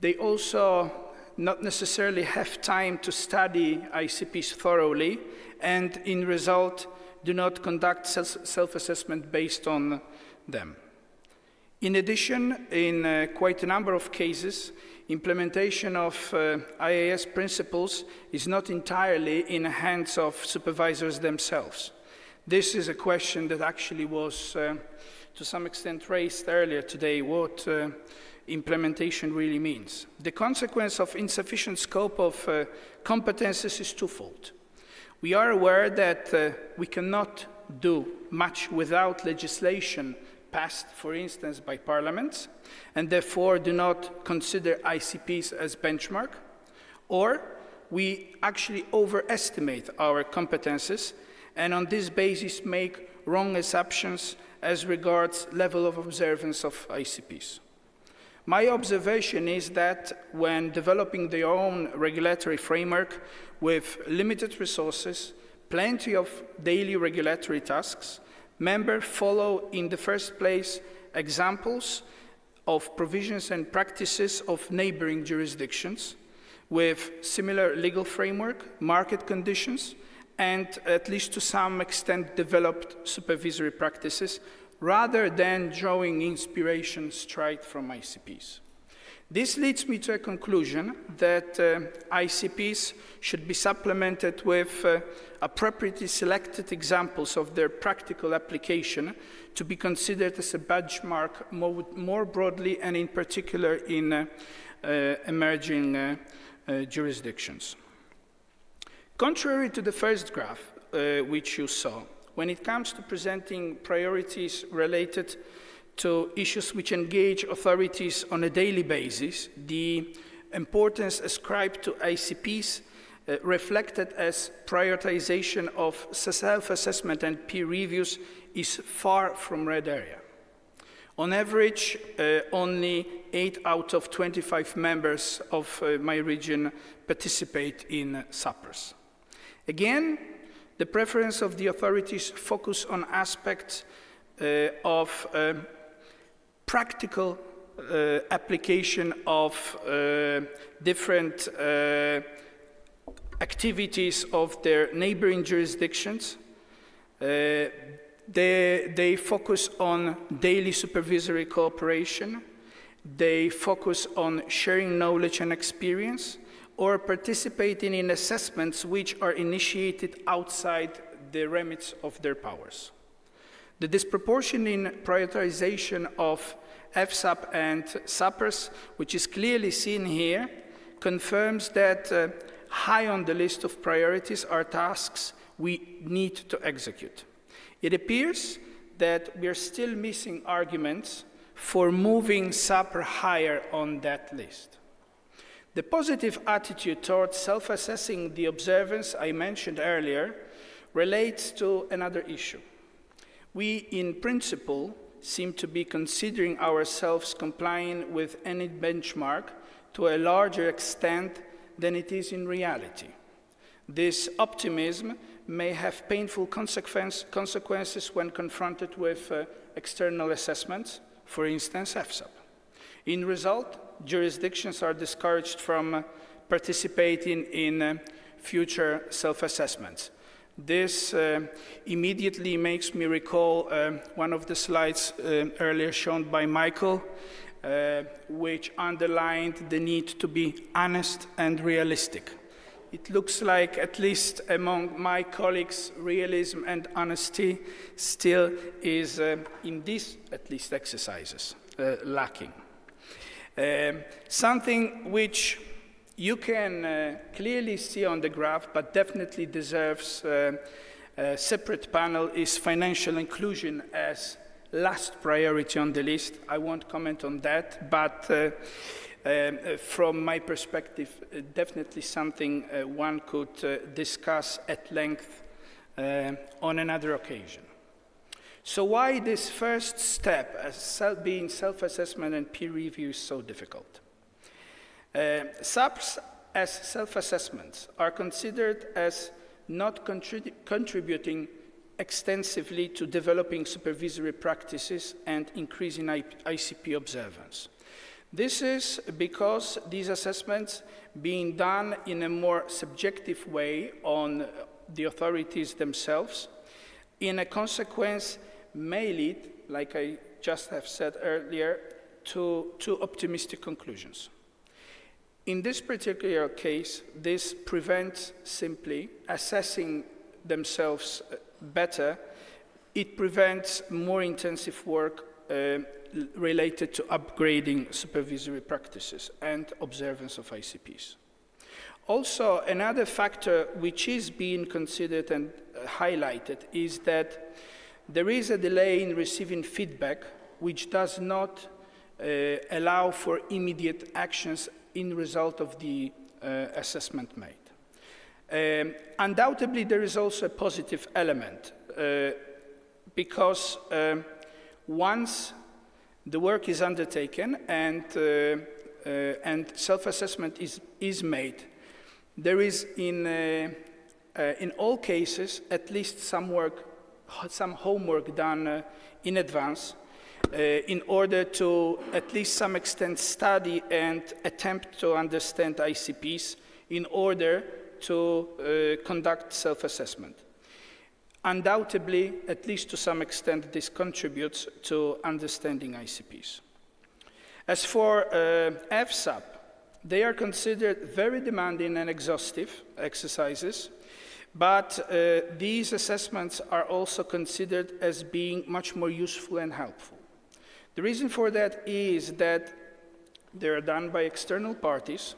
They also not necessarily have time to study ICPs thoroughly, and in result, do not conduct self-assessment based on them. In addition, in quite a number of cases, implementation of IAIS principles is not entirely in the hands of supervisors themselves. This is a question that actually was, to some extent, raised earlier today, what implementation really means. The consequence of insufficient scope of competences is twofold. We are aware that we cannot do much without legislation passed, for instance, by parliaments, and therefore do not consider ICPs as benchmark, or we actually overestimate our competences and on this basis make wrong assumptions as regards level of observance of ICPs. My observation is that when developing their own regulatory framework with limited resources, plenty of daily regulatory tasks, members follow in the first place examples of provisions and practices of neighboring jurisdictions with similar legal framework, market conditions, and at least to some extent developed supervisory practices, rather than drawing inspiration straight from ICPs. This leads me to a conclusion that ICPs should be supplemented with appropriately selected examples of their practical application to be considered as a benchmark more broadly and in particular in emerging jurisdictions. Contrary to the first graph which you saw, when it comes to presenting priorities related to issues which engage authorities on a daily basis, the importance ascribed to ICPs reflected as prioritization of self-assessment and peer reviews is far from red area. On average, only 8 out of 25 members of my region participate in SAPRs. Again, the preference of the authorities focus on aspects of practical application of different activities of their neighboring jurisdictions. They focus on daily supervisory cooperation. They focus on sharing knowledge and experience, or participating in assessments which are initiated outside the remits of their powers. The disproportion in prioritization of FSAP and SAPRs, which is clearly seen here, confirms that high on the list of priorities are tasks we need to execute. It appears that we are still missing arguments for moving SAPR higher on that list. The positive attitude towards self-assessing the observance I mentioned earlier relates to another issue. We, in principle, seem to be considering ourselves compliant with any benchmark to a larger extent than it is in reality. This optimism may have painful consequences when confronted with external assessments, for instance, FSAP. In result, jurisdictions are discouraged from participating in future self-assessments. This immediately makes me recall one of the slides earlier shown by Michael, which underlined the need to be honest and realistic. It looks like, at least among my colleagues, realism and honesty still is, in these at least exercises, lacking. Something which you can clearly see on the graph, but definitely deserves a separate panel, is financial inclusion as last priority on the list. I won't comment on that, but from my perspective, definitely something one could discuss at length on another occasion. So why this first step, as being self-assessment and peer review, is so difficult? SAPRs as self-assessments are considered as not contributing extensively to developing supervisory practices and increasing ICP observance. This is because these assessments being done in a more subjective way on the authorities themselves, in a consequence may lead, like I just have said earlier, to too optimistic conclusions. In this particular case, this prevents simply assessing themselves better. It prevents more intensive work related to upgrading supervisory practices and observance of ICPs. Also, another factor which is being considered and highlighted is that there is a delay in receiving feedback, which does not allow for immediate actions in result of the assessment made. Undoubtedly, there is also a positive element because once the work is undertaken and self-assessment is made, there is in all cases at least some homework done in advance in order to, at least some extent, study and attempt to understand ICPs in order to conduct self-assessment. Undoubtedly, at least to some extent, this contributes to understanding ICPs. As for FSAP, they are considered very demanding and exhaustive exercises, but these assessments are also considered as being much more useful and helpful. The reason for that is that they are done by external parties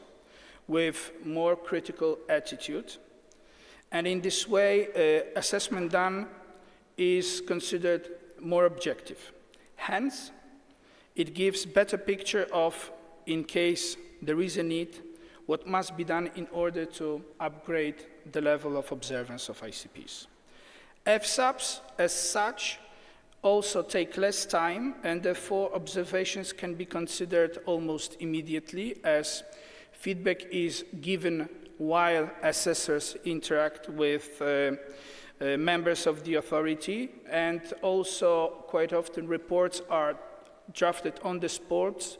with more critical attitude, and in this way, assessment done is considered more objective. Hence, it gives better picture of, in case there is a need, what must be done in order to upgrade the level of observance of ICPs. FSAPs, as such, also take less time, and therefore observations can be considered almost immediately, as feedback is given while assessors interact with members of the authority, and also quite often reports are drafted on the spot,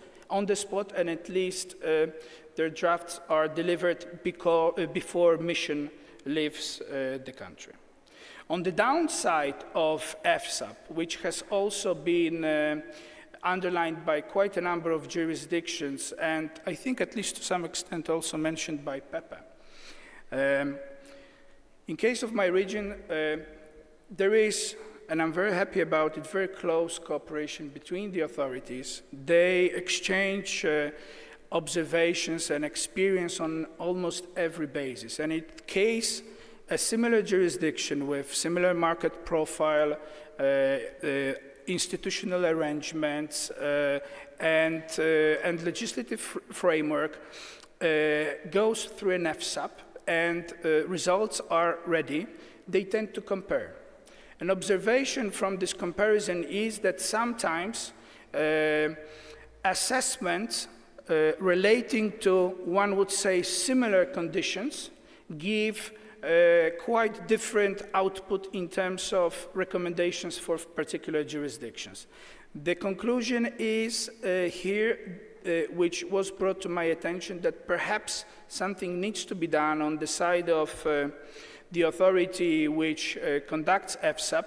and at least their drafts are delivered before mission leaves the country. On the downside of FSAP, which has also been underlined by quite a number of jurisdictions, and I think at least to some extent also mentioned by Pepe, in case of my region, there is, and I'm very happy about it, very close cooperation between the authorities. They exchange observations and experience on almost every basis. And in case a similar jurisdiction with similar market profile, institutional arrangements, and legislative framework goes through an FSAP and results are ready, they tend to compare. An observation from this comparison is that sometimes assessments relating to, one would say, similar conditions give quite different output in terms of recommendations for particular jurisdictions. The conclusion is here, which was brought to my attention, that perhaps something needs to be done on the side of the authority which conducts FSAP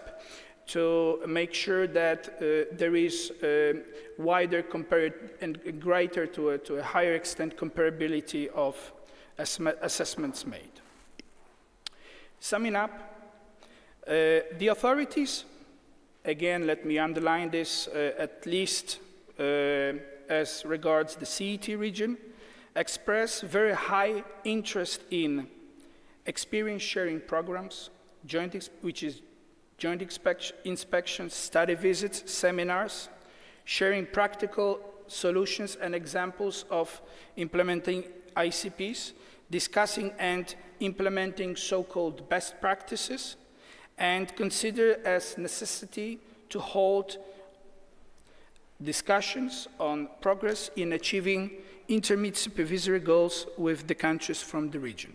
to make sure that there is wider and greater, to a higher extent, comparability of assessments made. Summing up, the authorities, again, let me underline this, at least as regards the CET region, express very high interest in experience sharing programs, joint inspections, study visits, seminars, sharing practical solutions and examples of implementing ICPs, discussing and implementing so-called best practices, and consider as necessity to hold discussions on progress in achieving intermediate supervisory goals with the countries from the region.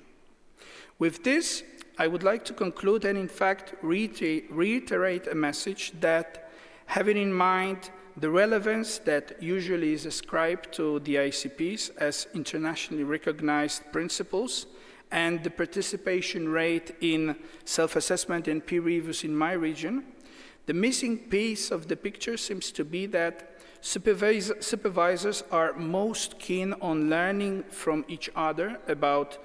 With this, I would like to conclude and, in fact, reiterate a message that, having in mind the relevance that usually is ascribed to the ICPs as internationally recognized principles and the participation rate in self-assessment and peer reviews in my region, the missing piece of the picture seems to be that supervisors are most keen on learning from each other about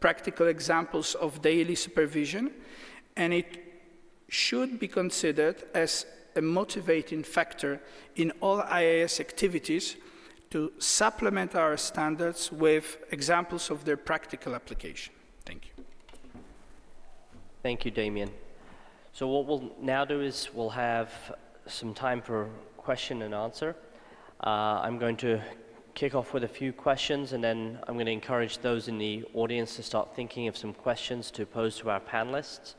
practical examples of daily supervision, and it should be considered as a motivating factor in all IAIS activities to supplement our standards with examples of their practical application. Thank you. Thank you, Damian. So what we'll now do is we'll have some time for question and answer. I'm going to kick off with a few questions, and then I'm going to encourage those in the audience to start thinking of some questions to pose to our panelists.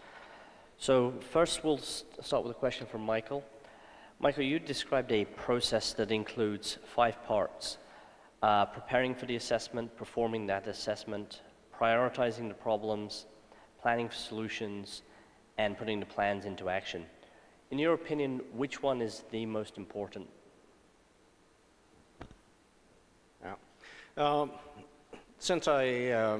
So first, we'll start with a question from Michael. Michael, you described a process that includes 5 parts: preparing for the assessment, performing that assessment, prioritizing the problems, planning for solutions, and putting the plans into action. In your opinion, which one is the most important? Yeah. Since I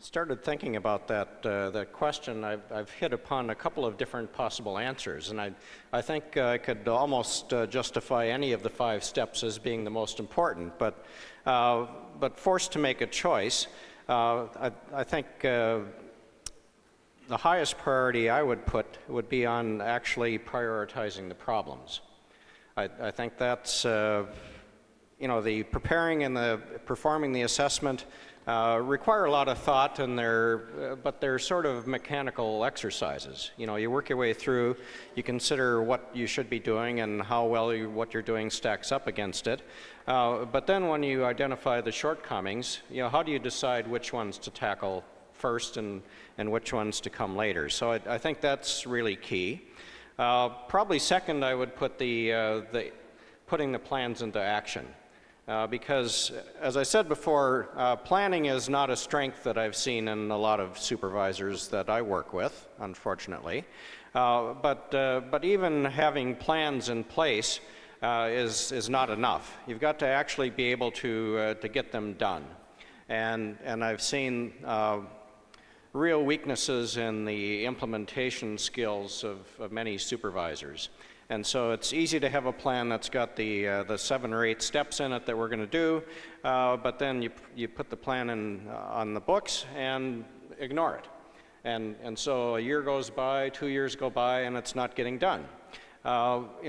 started thinking about that, that question, I've hit upon a couple of different possible answers, and I think I could almost justify any of the 5 steps as being the most important, but forced to make a choice, I think the highest priority I would put would be on actually prioritizing the problems. I think that's, you know, the preparing and the performing the assessment require a lot of thought, and but they're sort of mechanical exercises. You know, you work your way through, you consider what you should be doing and how well what you're doing stacks up against it. But then when you identify the shortcomings, you know, how do you decide which ones to tackle first and which ones to come later? So I think that's really key. Probably second, I would put putting the plans into action. Because, as I said before, planning is not a strength that I've seen in a lot of supervisors that I work with, unfortunately. But even having plans in place is not enough. You've got to actually be able to get them done. And I've seen real weaknesses in the implementation skills of many supervisors. And so it's easy to have a plan that's got the 7 or 8 steps in it that we're going to do, but then you put the plan in on the books and ignore it. And so a year goes by, 2 years go by, and it's not getting done. You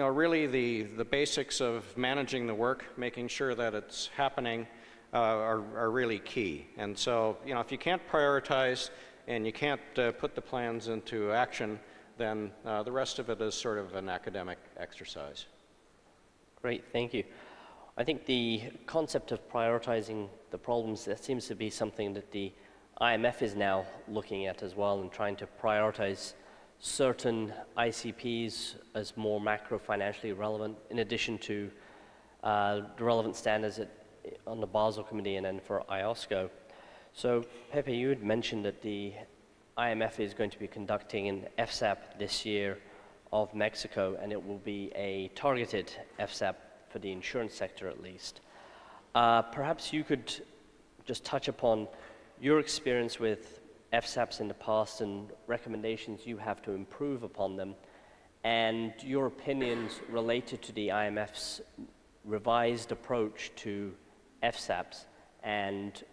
know, really the basics of managing the work, making sure that it's happening, are really key. And so, you know, if you can't prioritize and you can't put the plans into action, then the rest of it is sort of an academic exercise. Great, thank you. I think the concept of prioritizing the problems, that seems to be something that the IMF is now looking at as well, and trying to prioritize certain ICPs as more macro financially relevant, in addition to the relevant standards on the Basel Committee and then for IOSCO. So, Pepe, you had mentioned that the IMF is going to be conducting an FSAP this year of Mexico, and it will be a targeted FSAP for the insurance sector at least. Perhaps you could just touch upon your experience with FSAPs in the past and recommendations you have to improve upon them, and your opinions related to the IMF's revised approach to FSAPs and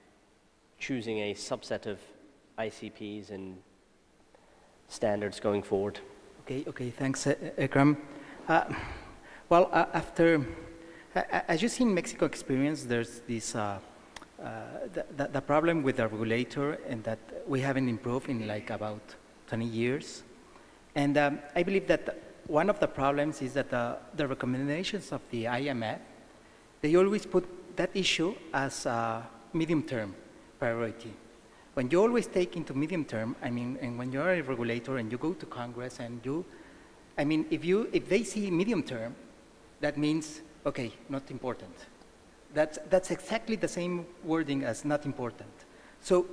choosing a subset of ICPs and standards going forward. Okay, thanks, Ekrem. Well, after, as you see in Mexico experience, there's this, the problem with the regulator, and that we haven't improved in like about 20 years. And I believe that one of the problems is that the recommendations of the IMF, they always put that issue as a medium-term priority. When you always take into medium term, I mean, and when you're a regulator and you go to Congress and you, I mean, if they see medium term, that means, okay, not important. That's exactly the same wording as not important. So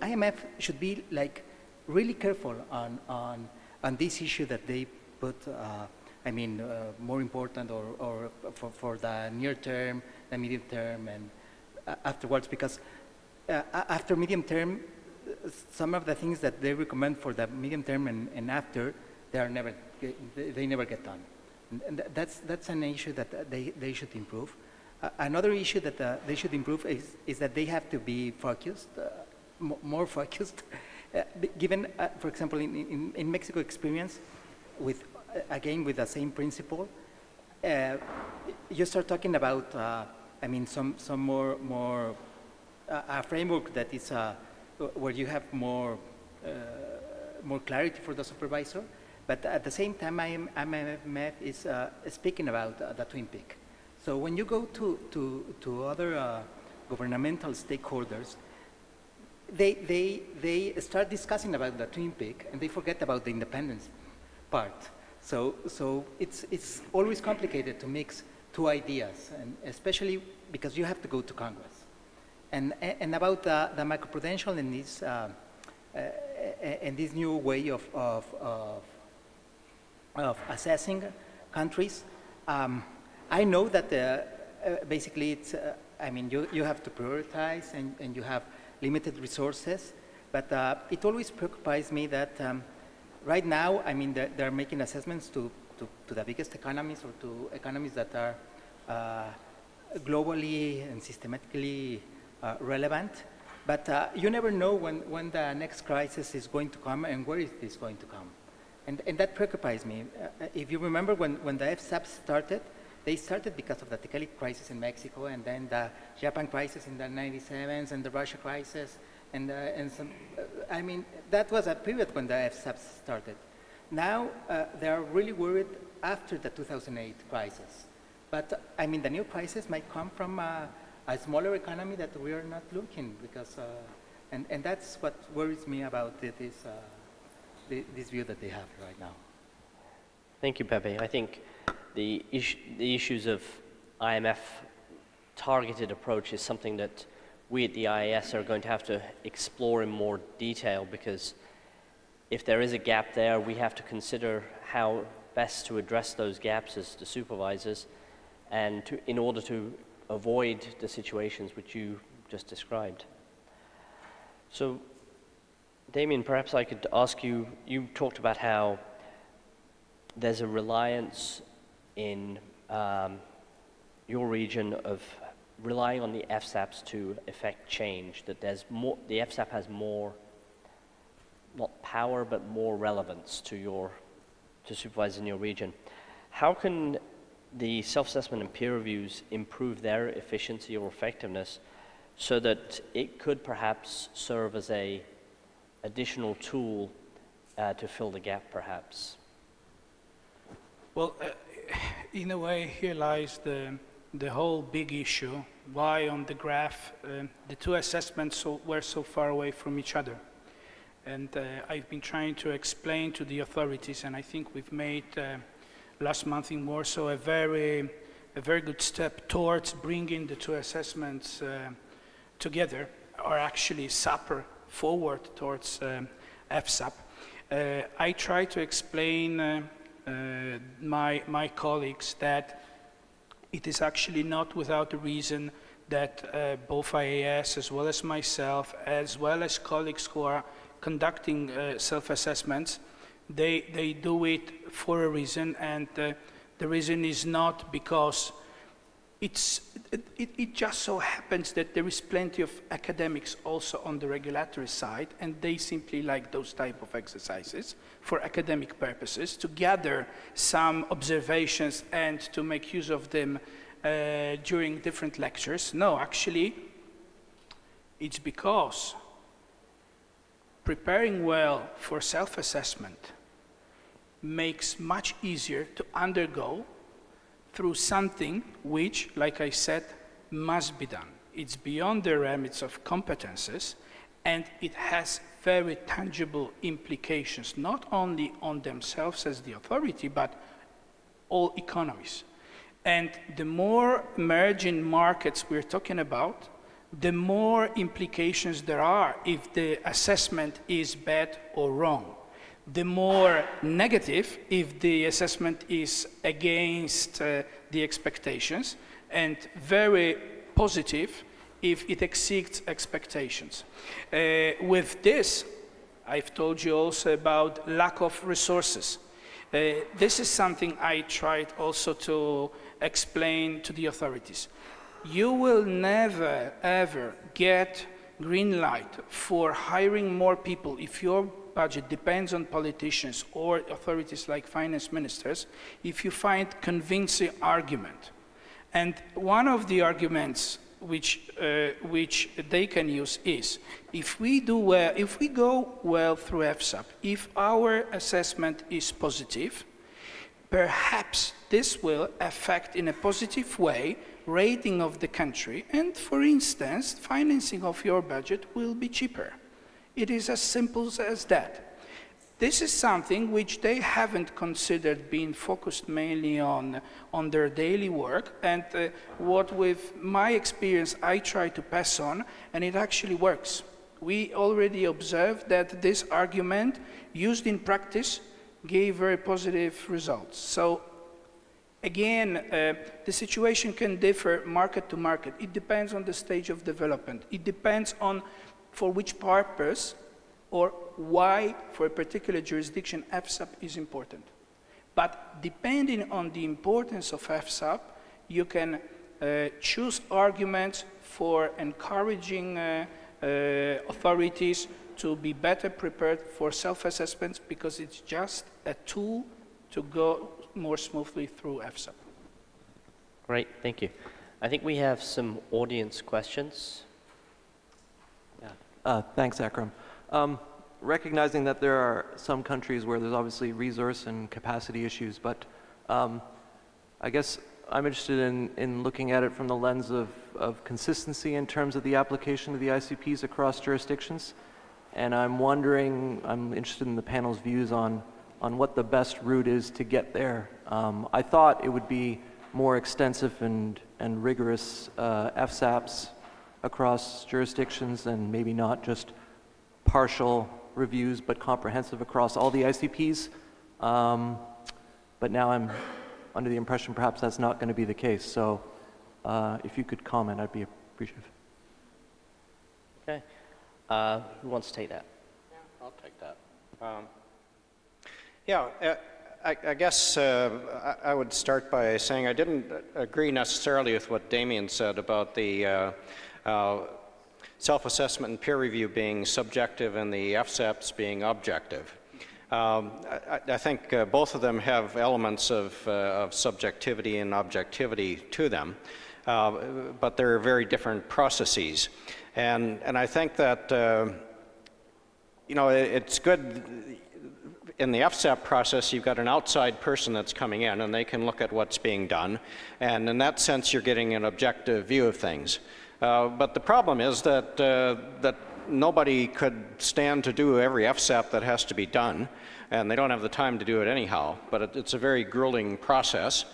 IMF should be like really careful on this issue that they put, I mean, more important or for the near term, the medium term, and afterwards, because after medium term, some of the things that they recommend for the medium term and after, they never get done. And that's an issue that they should improve. Another issue that they should improve is that they have to be focused, more focused. Given, for example, in Mexico experience, with again with the same principle, you start talking about, I mean, some more. A framework that is where you have more clarity for the supervisor, but at the same time, IMF is speaking about the Twin Peak. So when you go to other governmental stakeholders, they start discussing about the Twin Peak and they forget about the independence part. So it's always complicated to mix two ideas, and especially because you have to go to Congress. And about the macroprudential and this new way of of assessing countries. I know that basically it's, I mean, you have to prioritize and you have limited resources, but it always preoccupies me that right now, I mean, they're making assessments to the biggest economies or to economies that are globally and systematically relevant, but you never know when the next crisis is going to come and where it is going to come. And that preoccupies me. If you remember when the FSAP started, they started because of the Tikalik crisis in Mexico and then the Japan crisis in the 97s and the Russia crisis and some, I mean, that was a period when the FSAP started. Now they are really worried after the 2008 crisis. But I mean, the new crisis might come from a smaller economy that we are not looking because, and that's what worries me about this view that they have right now. Thank you, Pepe. I think the issues of IMF targeted approach is something that we at the IAIS are going to have to explore in more detail, because if there is a gap there, we have to consider how best to address those gaps as the supervisors, and in order to avoid the situations which you just described. So, Damian, perhaps I could ask you, you talked about how there's a reliance in your region of relying on the FSAPs to effect change, that there's more, the FSAP has more, not power, but more relevance to your, to supervisors in your region. How can the self-assessment and peer reviews improve their efficiency or effectiveness so that it could perhaps serve as a additional tool to fill the gap, perhaps? Well, in a way, here lies the whole big issue, why on the graph the two assessments were so far away from each other. And I've been trying to explain to the authorities, and I think we've made last month in Warsaw a very good step towards bringing the two assessments together, or actually SAPR forward towards FSAP. I try to explain my colleagues that it is actually not without a reason that both IAIS, as well as myself, as well as colleagues who are conducting self-assessments, they do it for a reason, and the reason is not because it just so happens that there is plenty of academics also on the regulatory side, and they simply like those type of exercises for academic purposes, to gather some observations and to make use of them during different lectures. No, actually, it's because preparing well for self-assessment makes much easier to undergo through something which, like I said, must be done. It's beyond the remits of competences, and it has very tangible implications, not only on themselves as the authority, but all economies. And the more emerging markets we're talking about, the more implications there are if the assessment is bad or wrong, the more negative if the assessment is against the expectations, and very positive if it exceeds expectations. With this, I've told you also about lack of resources. This is something I tried also to explain to the authorities. You will never, ever get green light for hiring more people if your budget depends on politicians or authorities like finance ministers, if you find convincing argument. And one of the arguments which they can use is, if we do well, if we go well through FSAP, if our assessment is positive, perhaps this will affect in a positive way rating of the country, and for instance, financing of your budget will be cheaper. It is as simple as that. This is something which they haven't considered, being focused mainly on their daily work, and what with my experience I try to pass on, and it actually works. We already observed that this argument used in practice gave very positive results. So again, the situation can differ market to market. It depends on the stage of development. It depends on for which purpose or why for a particular jurisdiction FSAP is important. But depending on the importance of FSAP, you can choose arguments for encouraging authorities to be better prepared for self-assessments, because it's just a tool to go more smoothly through FSAP. Great, thank you. I think we have some audience questions. Yeah. Thanks, Ekrem. Recognizing that there are some countries where there's obviously resource and capacity issues, but I guess I'm interested in looking at it from the lens of consistency in terms of the application of the ICPs across jurisdictions. And I'm wondering, I'm interested in the panel's views on what the best route is to get there. I thought it would be more extensive and rigorous FSAPs across jurisdictions, and maybe not just partial reviews, but comprehensive across all the ICPs. But now I'm under the impression perhaps that's not going to be the case. So if you could comment, I'd be appreciative. Okay. Who wants to take that? Yeah, I'll take that. I guess I would start by saying I didn't agree necessarily with what Damian said about the self-assessment and peer review being subjective and the FSAPs being objective. I think both of them have elements of subjectivity and objectivity to them, but they're very different processes. And I think that, you know, it's good. In the FSAP process, you've got an outside person that's coming in, and they can look at what's being done. And in that sense, you're getting an objective view of things. But the problem is that, that nobody could stand to do every FSAP that has to be done, and they don't have the time to do it anyhow. But it's a very grueling process.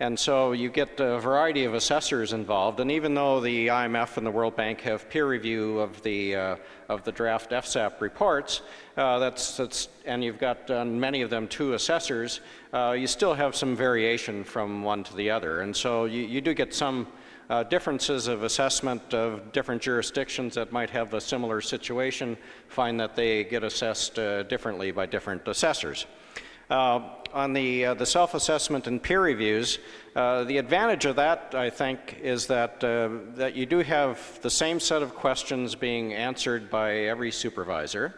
And so you get a variety of assessors involved. And even though the IMF and the World Bank have peer review of the draft FSAP reports, and you've got many of them two assessors, you still have some variation from one to the other. And so you do get some differences of assessment of different jurisdictions that might have a similar situation, find that they get assessed differently by different assessors. On the self-assessment and peer reviews, the advantage of that, I think, is that, that you do have the same set of questions being answered by every supervisor.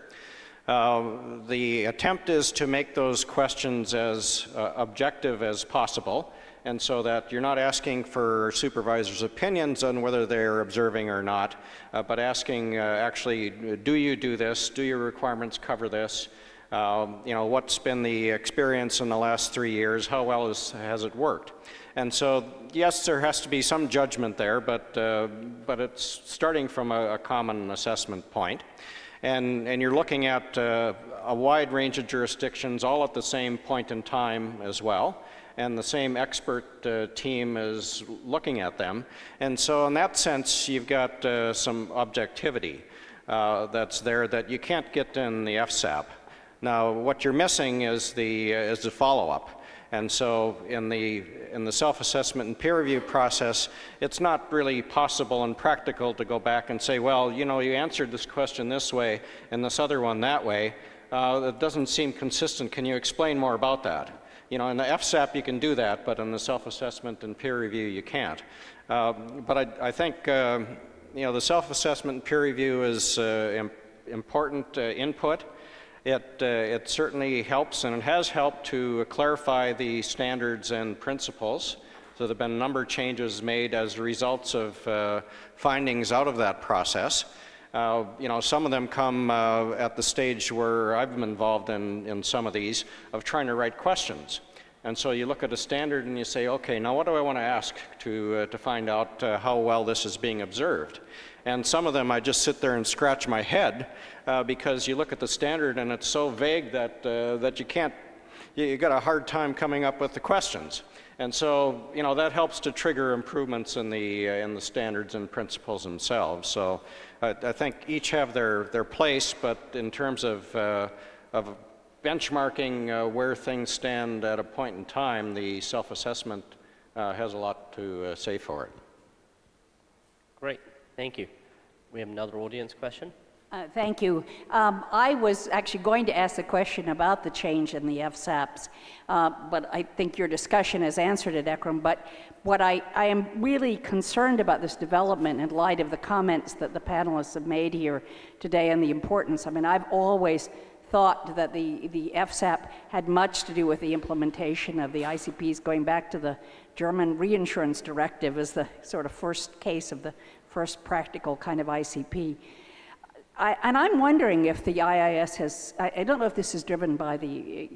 The attempt is to make those questions as objective as possible, and so that you're not asking for supervisors' opinions on whether they're observing or not, but asking actually, do you do this? Do your requirements cover this? You know, what's been the experience in the last 3 years? How well has it worked? And so, yes, there has to be some judgment there, but it's starting from a common assessment point. And you're looking at a wide range of jurisdictions all at the same point in time as well. And the same expert team is looking at them. And so in that sense, you've got some objectivity that's there that you can't get in the FSAP. Now, what you're missing is the follow-up, and so in the self-assessment and peer review process, it's not really possible and practical to go back and say, well, you know, you answered this question this way and this other one that way. That doesn't seem consistent. Can you explain more about that? You know, in the FSAP you can do that, but in the self-assessment and peer review you can't. But I think you know, the self-assessment and peer review is important input. It certainly helps, and it has helped to clarify the standards and principles. So there have been a number of changes made as results of findings out of that process. You know, some of them come at the stage where I've been involved in some of these, of trying to write questions. And so you look at a standard and you say, okay, now what do I want to ask to find out how well this is being observed? And some of them I just sit there and scratch my head because you look at the standard and it's so vague that, that you can't, you got a hard time coming up with the questions. And so, you know, that helps to trigger improvements in the standards and principles themselves. So I think each have their place, but in terms of benchmarking where things stand at a point in time, the self-assessment has a lot to say for it. Great, thank you. We have another audience question. Thank you. I was actually going to ask a question about the change in the FSAPs, but I think your discussion has answered it, Ekrem. But what I am really concerned about this development in light of the comments that the panelists have made here today and the importance. I mean, I've always thought that the FSAP had much to do with the implementation of the ICPs, going back to the German reinsurance directive as the sort of first case of the first practical kind of ICP. And I'm wondering if the IIS has, I don't know if this is driven by the,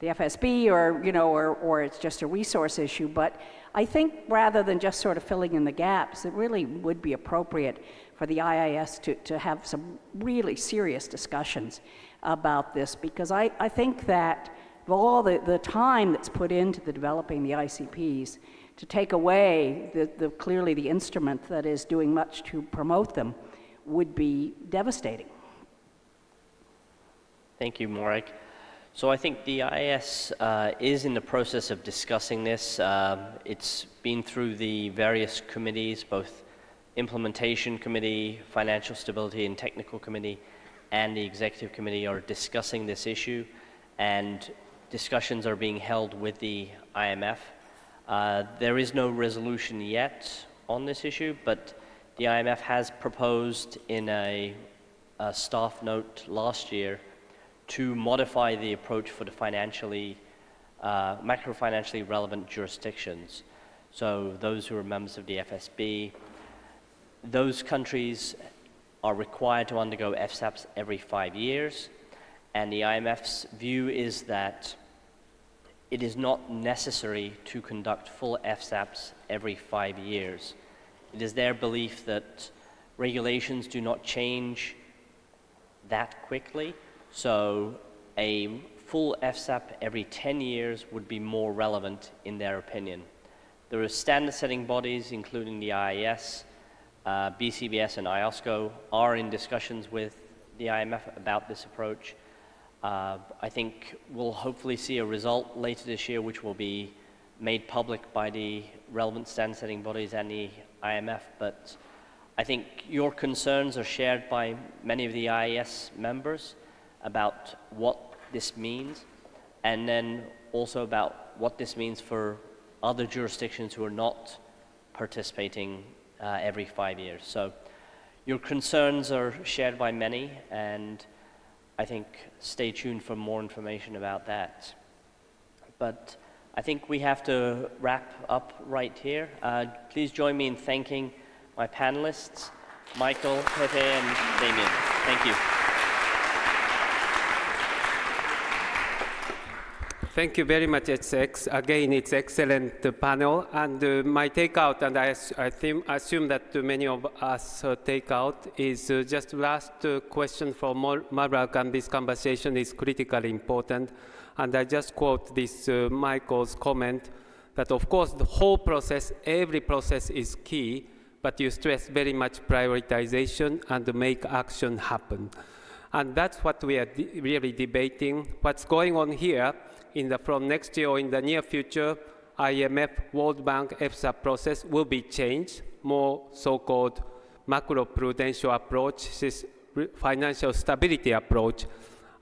the FSB or, or it's just a resource issue, but I think rather than just sort of filling in the gaps, it really would be appropriate for the IIS to have some really serious discussions about this, because I think that all the time that's put into the developing the ICPs, to take away the clearly the instrument that is doing much to promote them, would be devastating. Thank you, Mavrak. So I think the IAIS is in the process of discussing this. It's been through the various committees, both Implementation Committee, Financial Stability and Technical Committee, and the Executive Committee are discussing this issue, and discussions are being held with the IMF. There is no resolution yet on this issue, but the IMF has proposed in a staff note last year to modify the approach for the macro-financially relevant jurisdictions. So those who are members of the FSB, those countries are required to undergo FSAPs every 5 years, and the IMF's view is that it is not necessary to conduct full FSAPs every 5 years. It is their belief that regulations do not change that quickly, so a full FSAP every 10 years would be more relevant in their opinion. There are standard-setting bodies, including the IAIS, BCBS and IOSCO, are in discussions with the IMF about this approach. I think we'll hopefully see a result later this year, which will be made public by the relevant standard-setting bodies and the IMF, but I think your concerns are shared by many of the IES members about what this means, and then also about what this means for other jurisdictions who are not participating every 5 years. So your concerns are shared by many, and I think stay tuned for more information about that. But I think we have to wrap up right here. Please join me in thanking my panelists, Michael, Pepe, and Damian. Thank you. Thank you very much, HX. Again, it's excellent panel. And my takeout, and I assume that many of us take out, is just last question for Mavrak, and this conversation is critically important. And I just quote this Michael's comment that, of course, the whole process, every process is key, but you stress very much prioritization and make action happen. And that's what we are really debating. What's going on here in the, from next year or in the near future, IMF, World Bank, FSAP process will be changed, more so-called macro-prudential approach, this financial stability approach.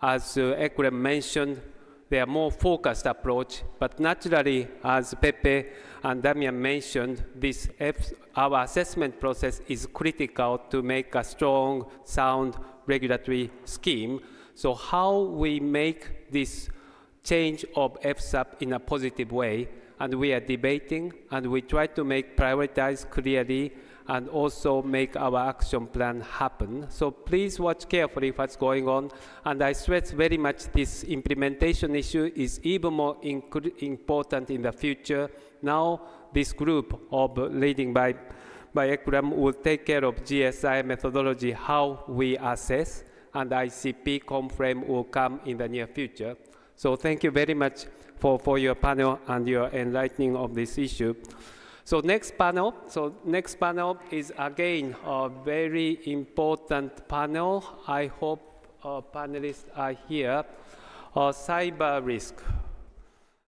As Ekrem mentioned, they are more focused approach, but naturally, as Pepe and Damian mentioned, this our assessment process is critical to make a strong, sound regulatory scheme. So how we make this change of FSAP in a positive way, and we are debating, and we try to make prioritize clearly, and also make our action plan happen. So please watch carefully what's going on. And I stress very much this implementation issue is even more important in the future. Now this group of leading by Ekrem will take care of GSI methodology, how we assess, and ICP Comframe will come in the near future. So thank you very much for your panel and your enlightening of this issue. So next panel is again a very important panel. I hope panelists are here. Cyber risk.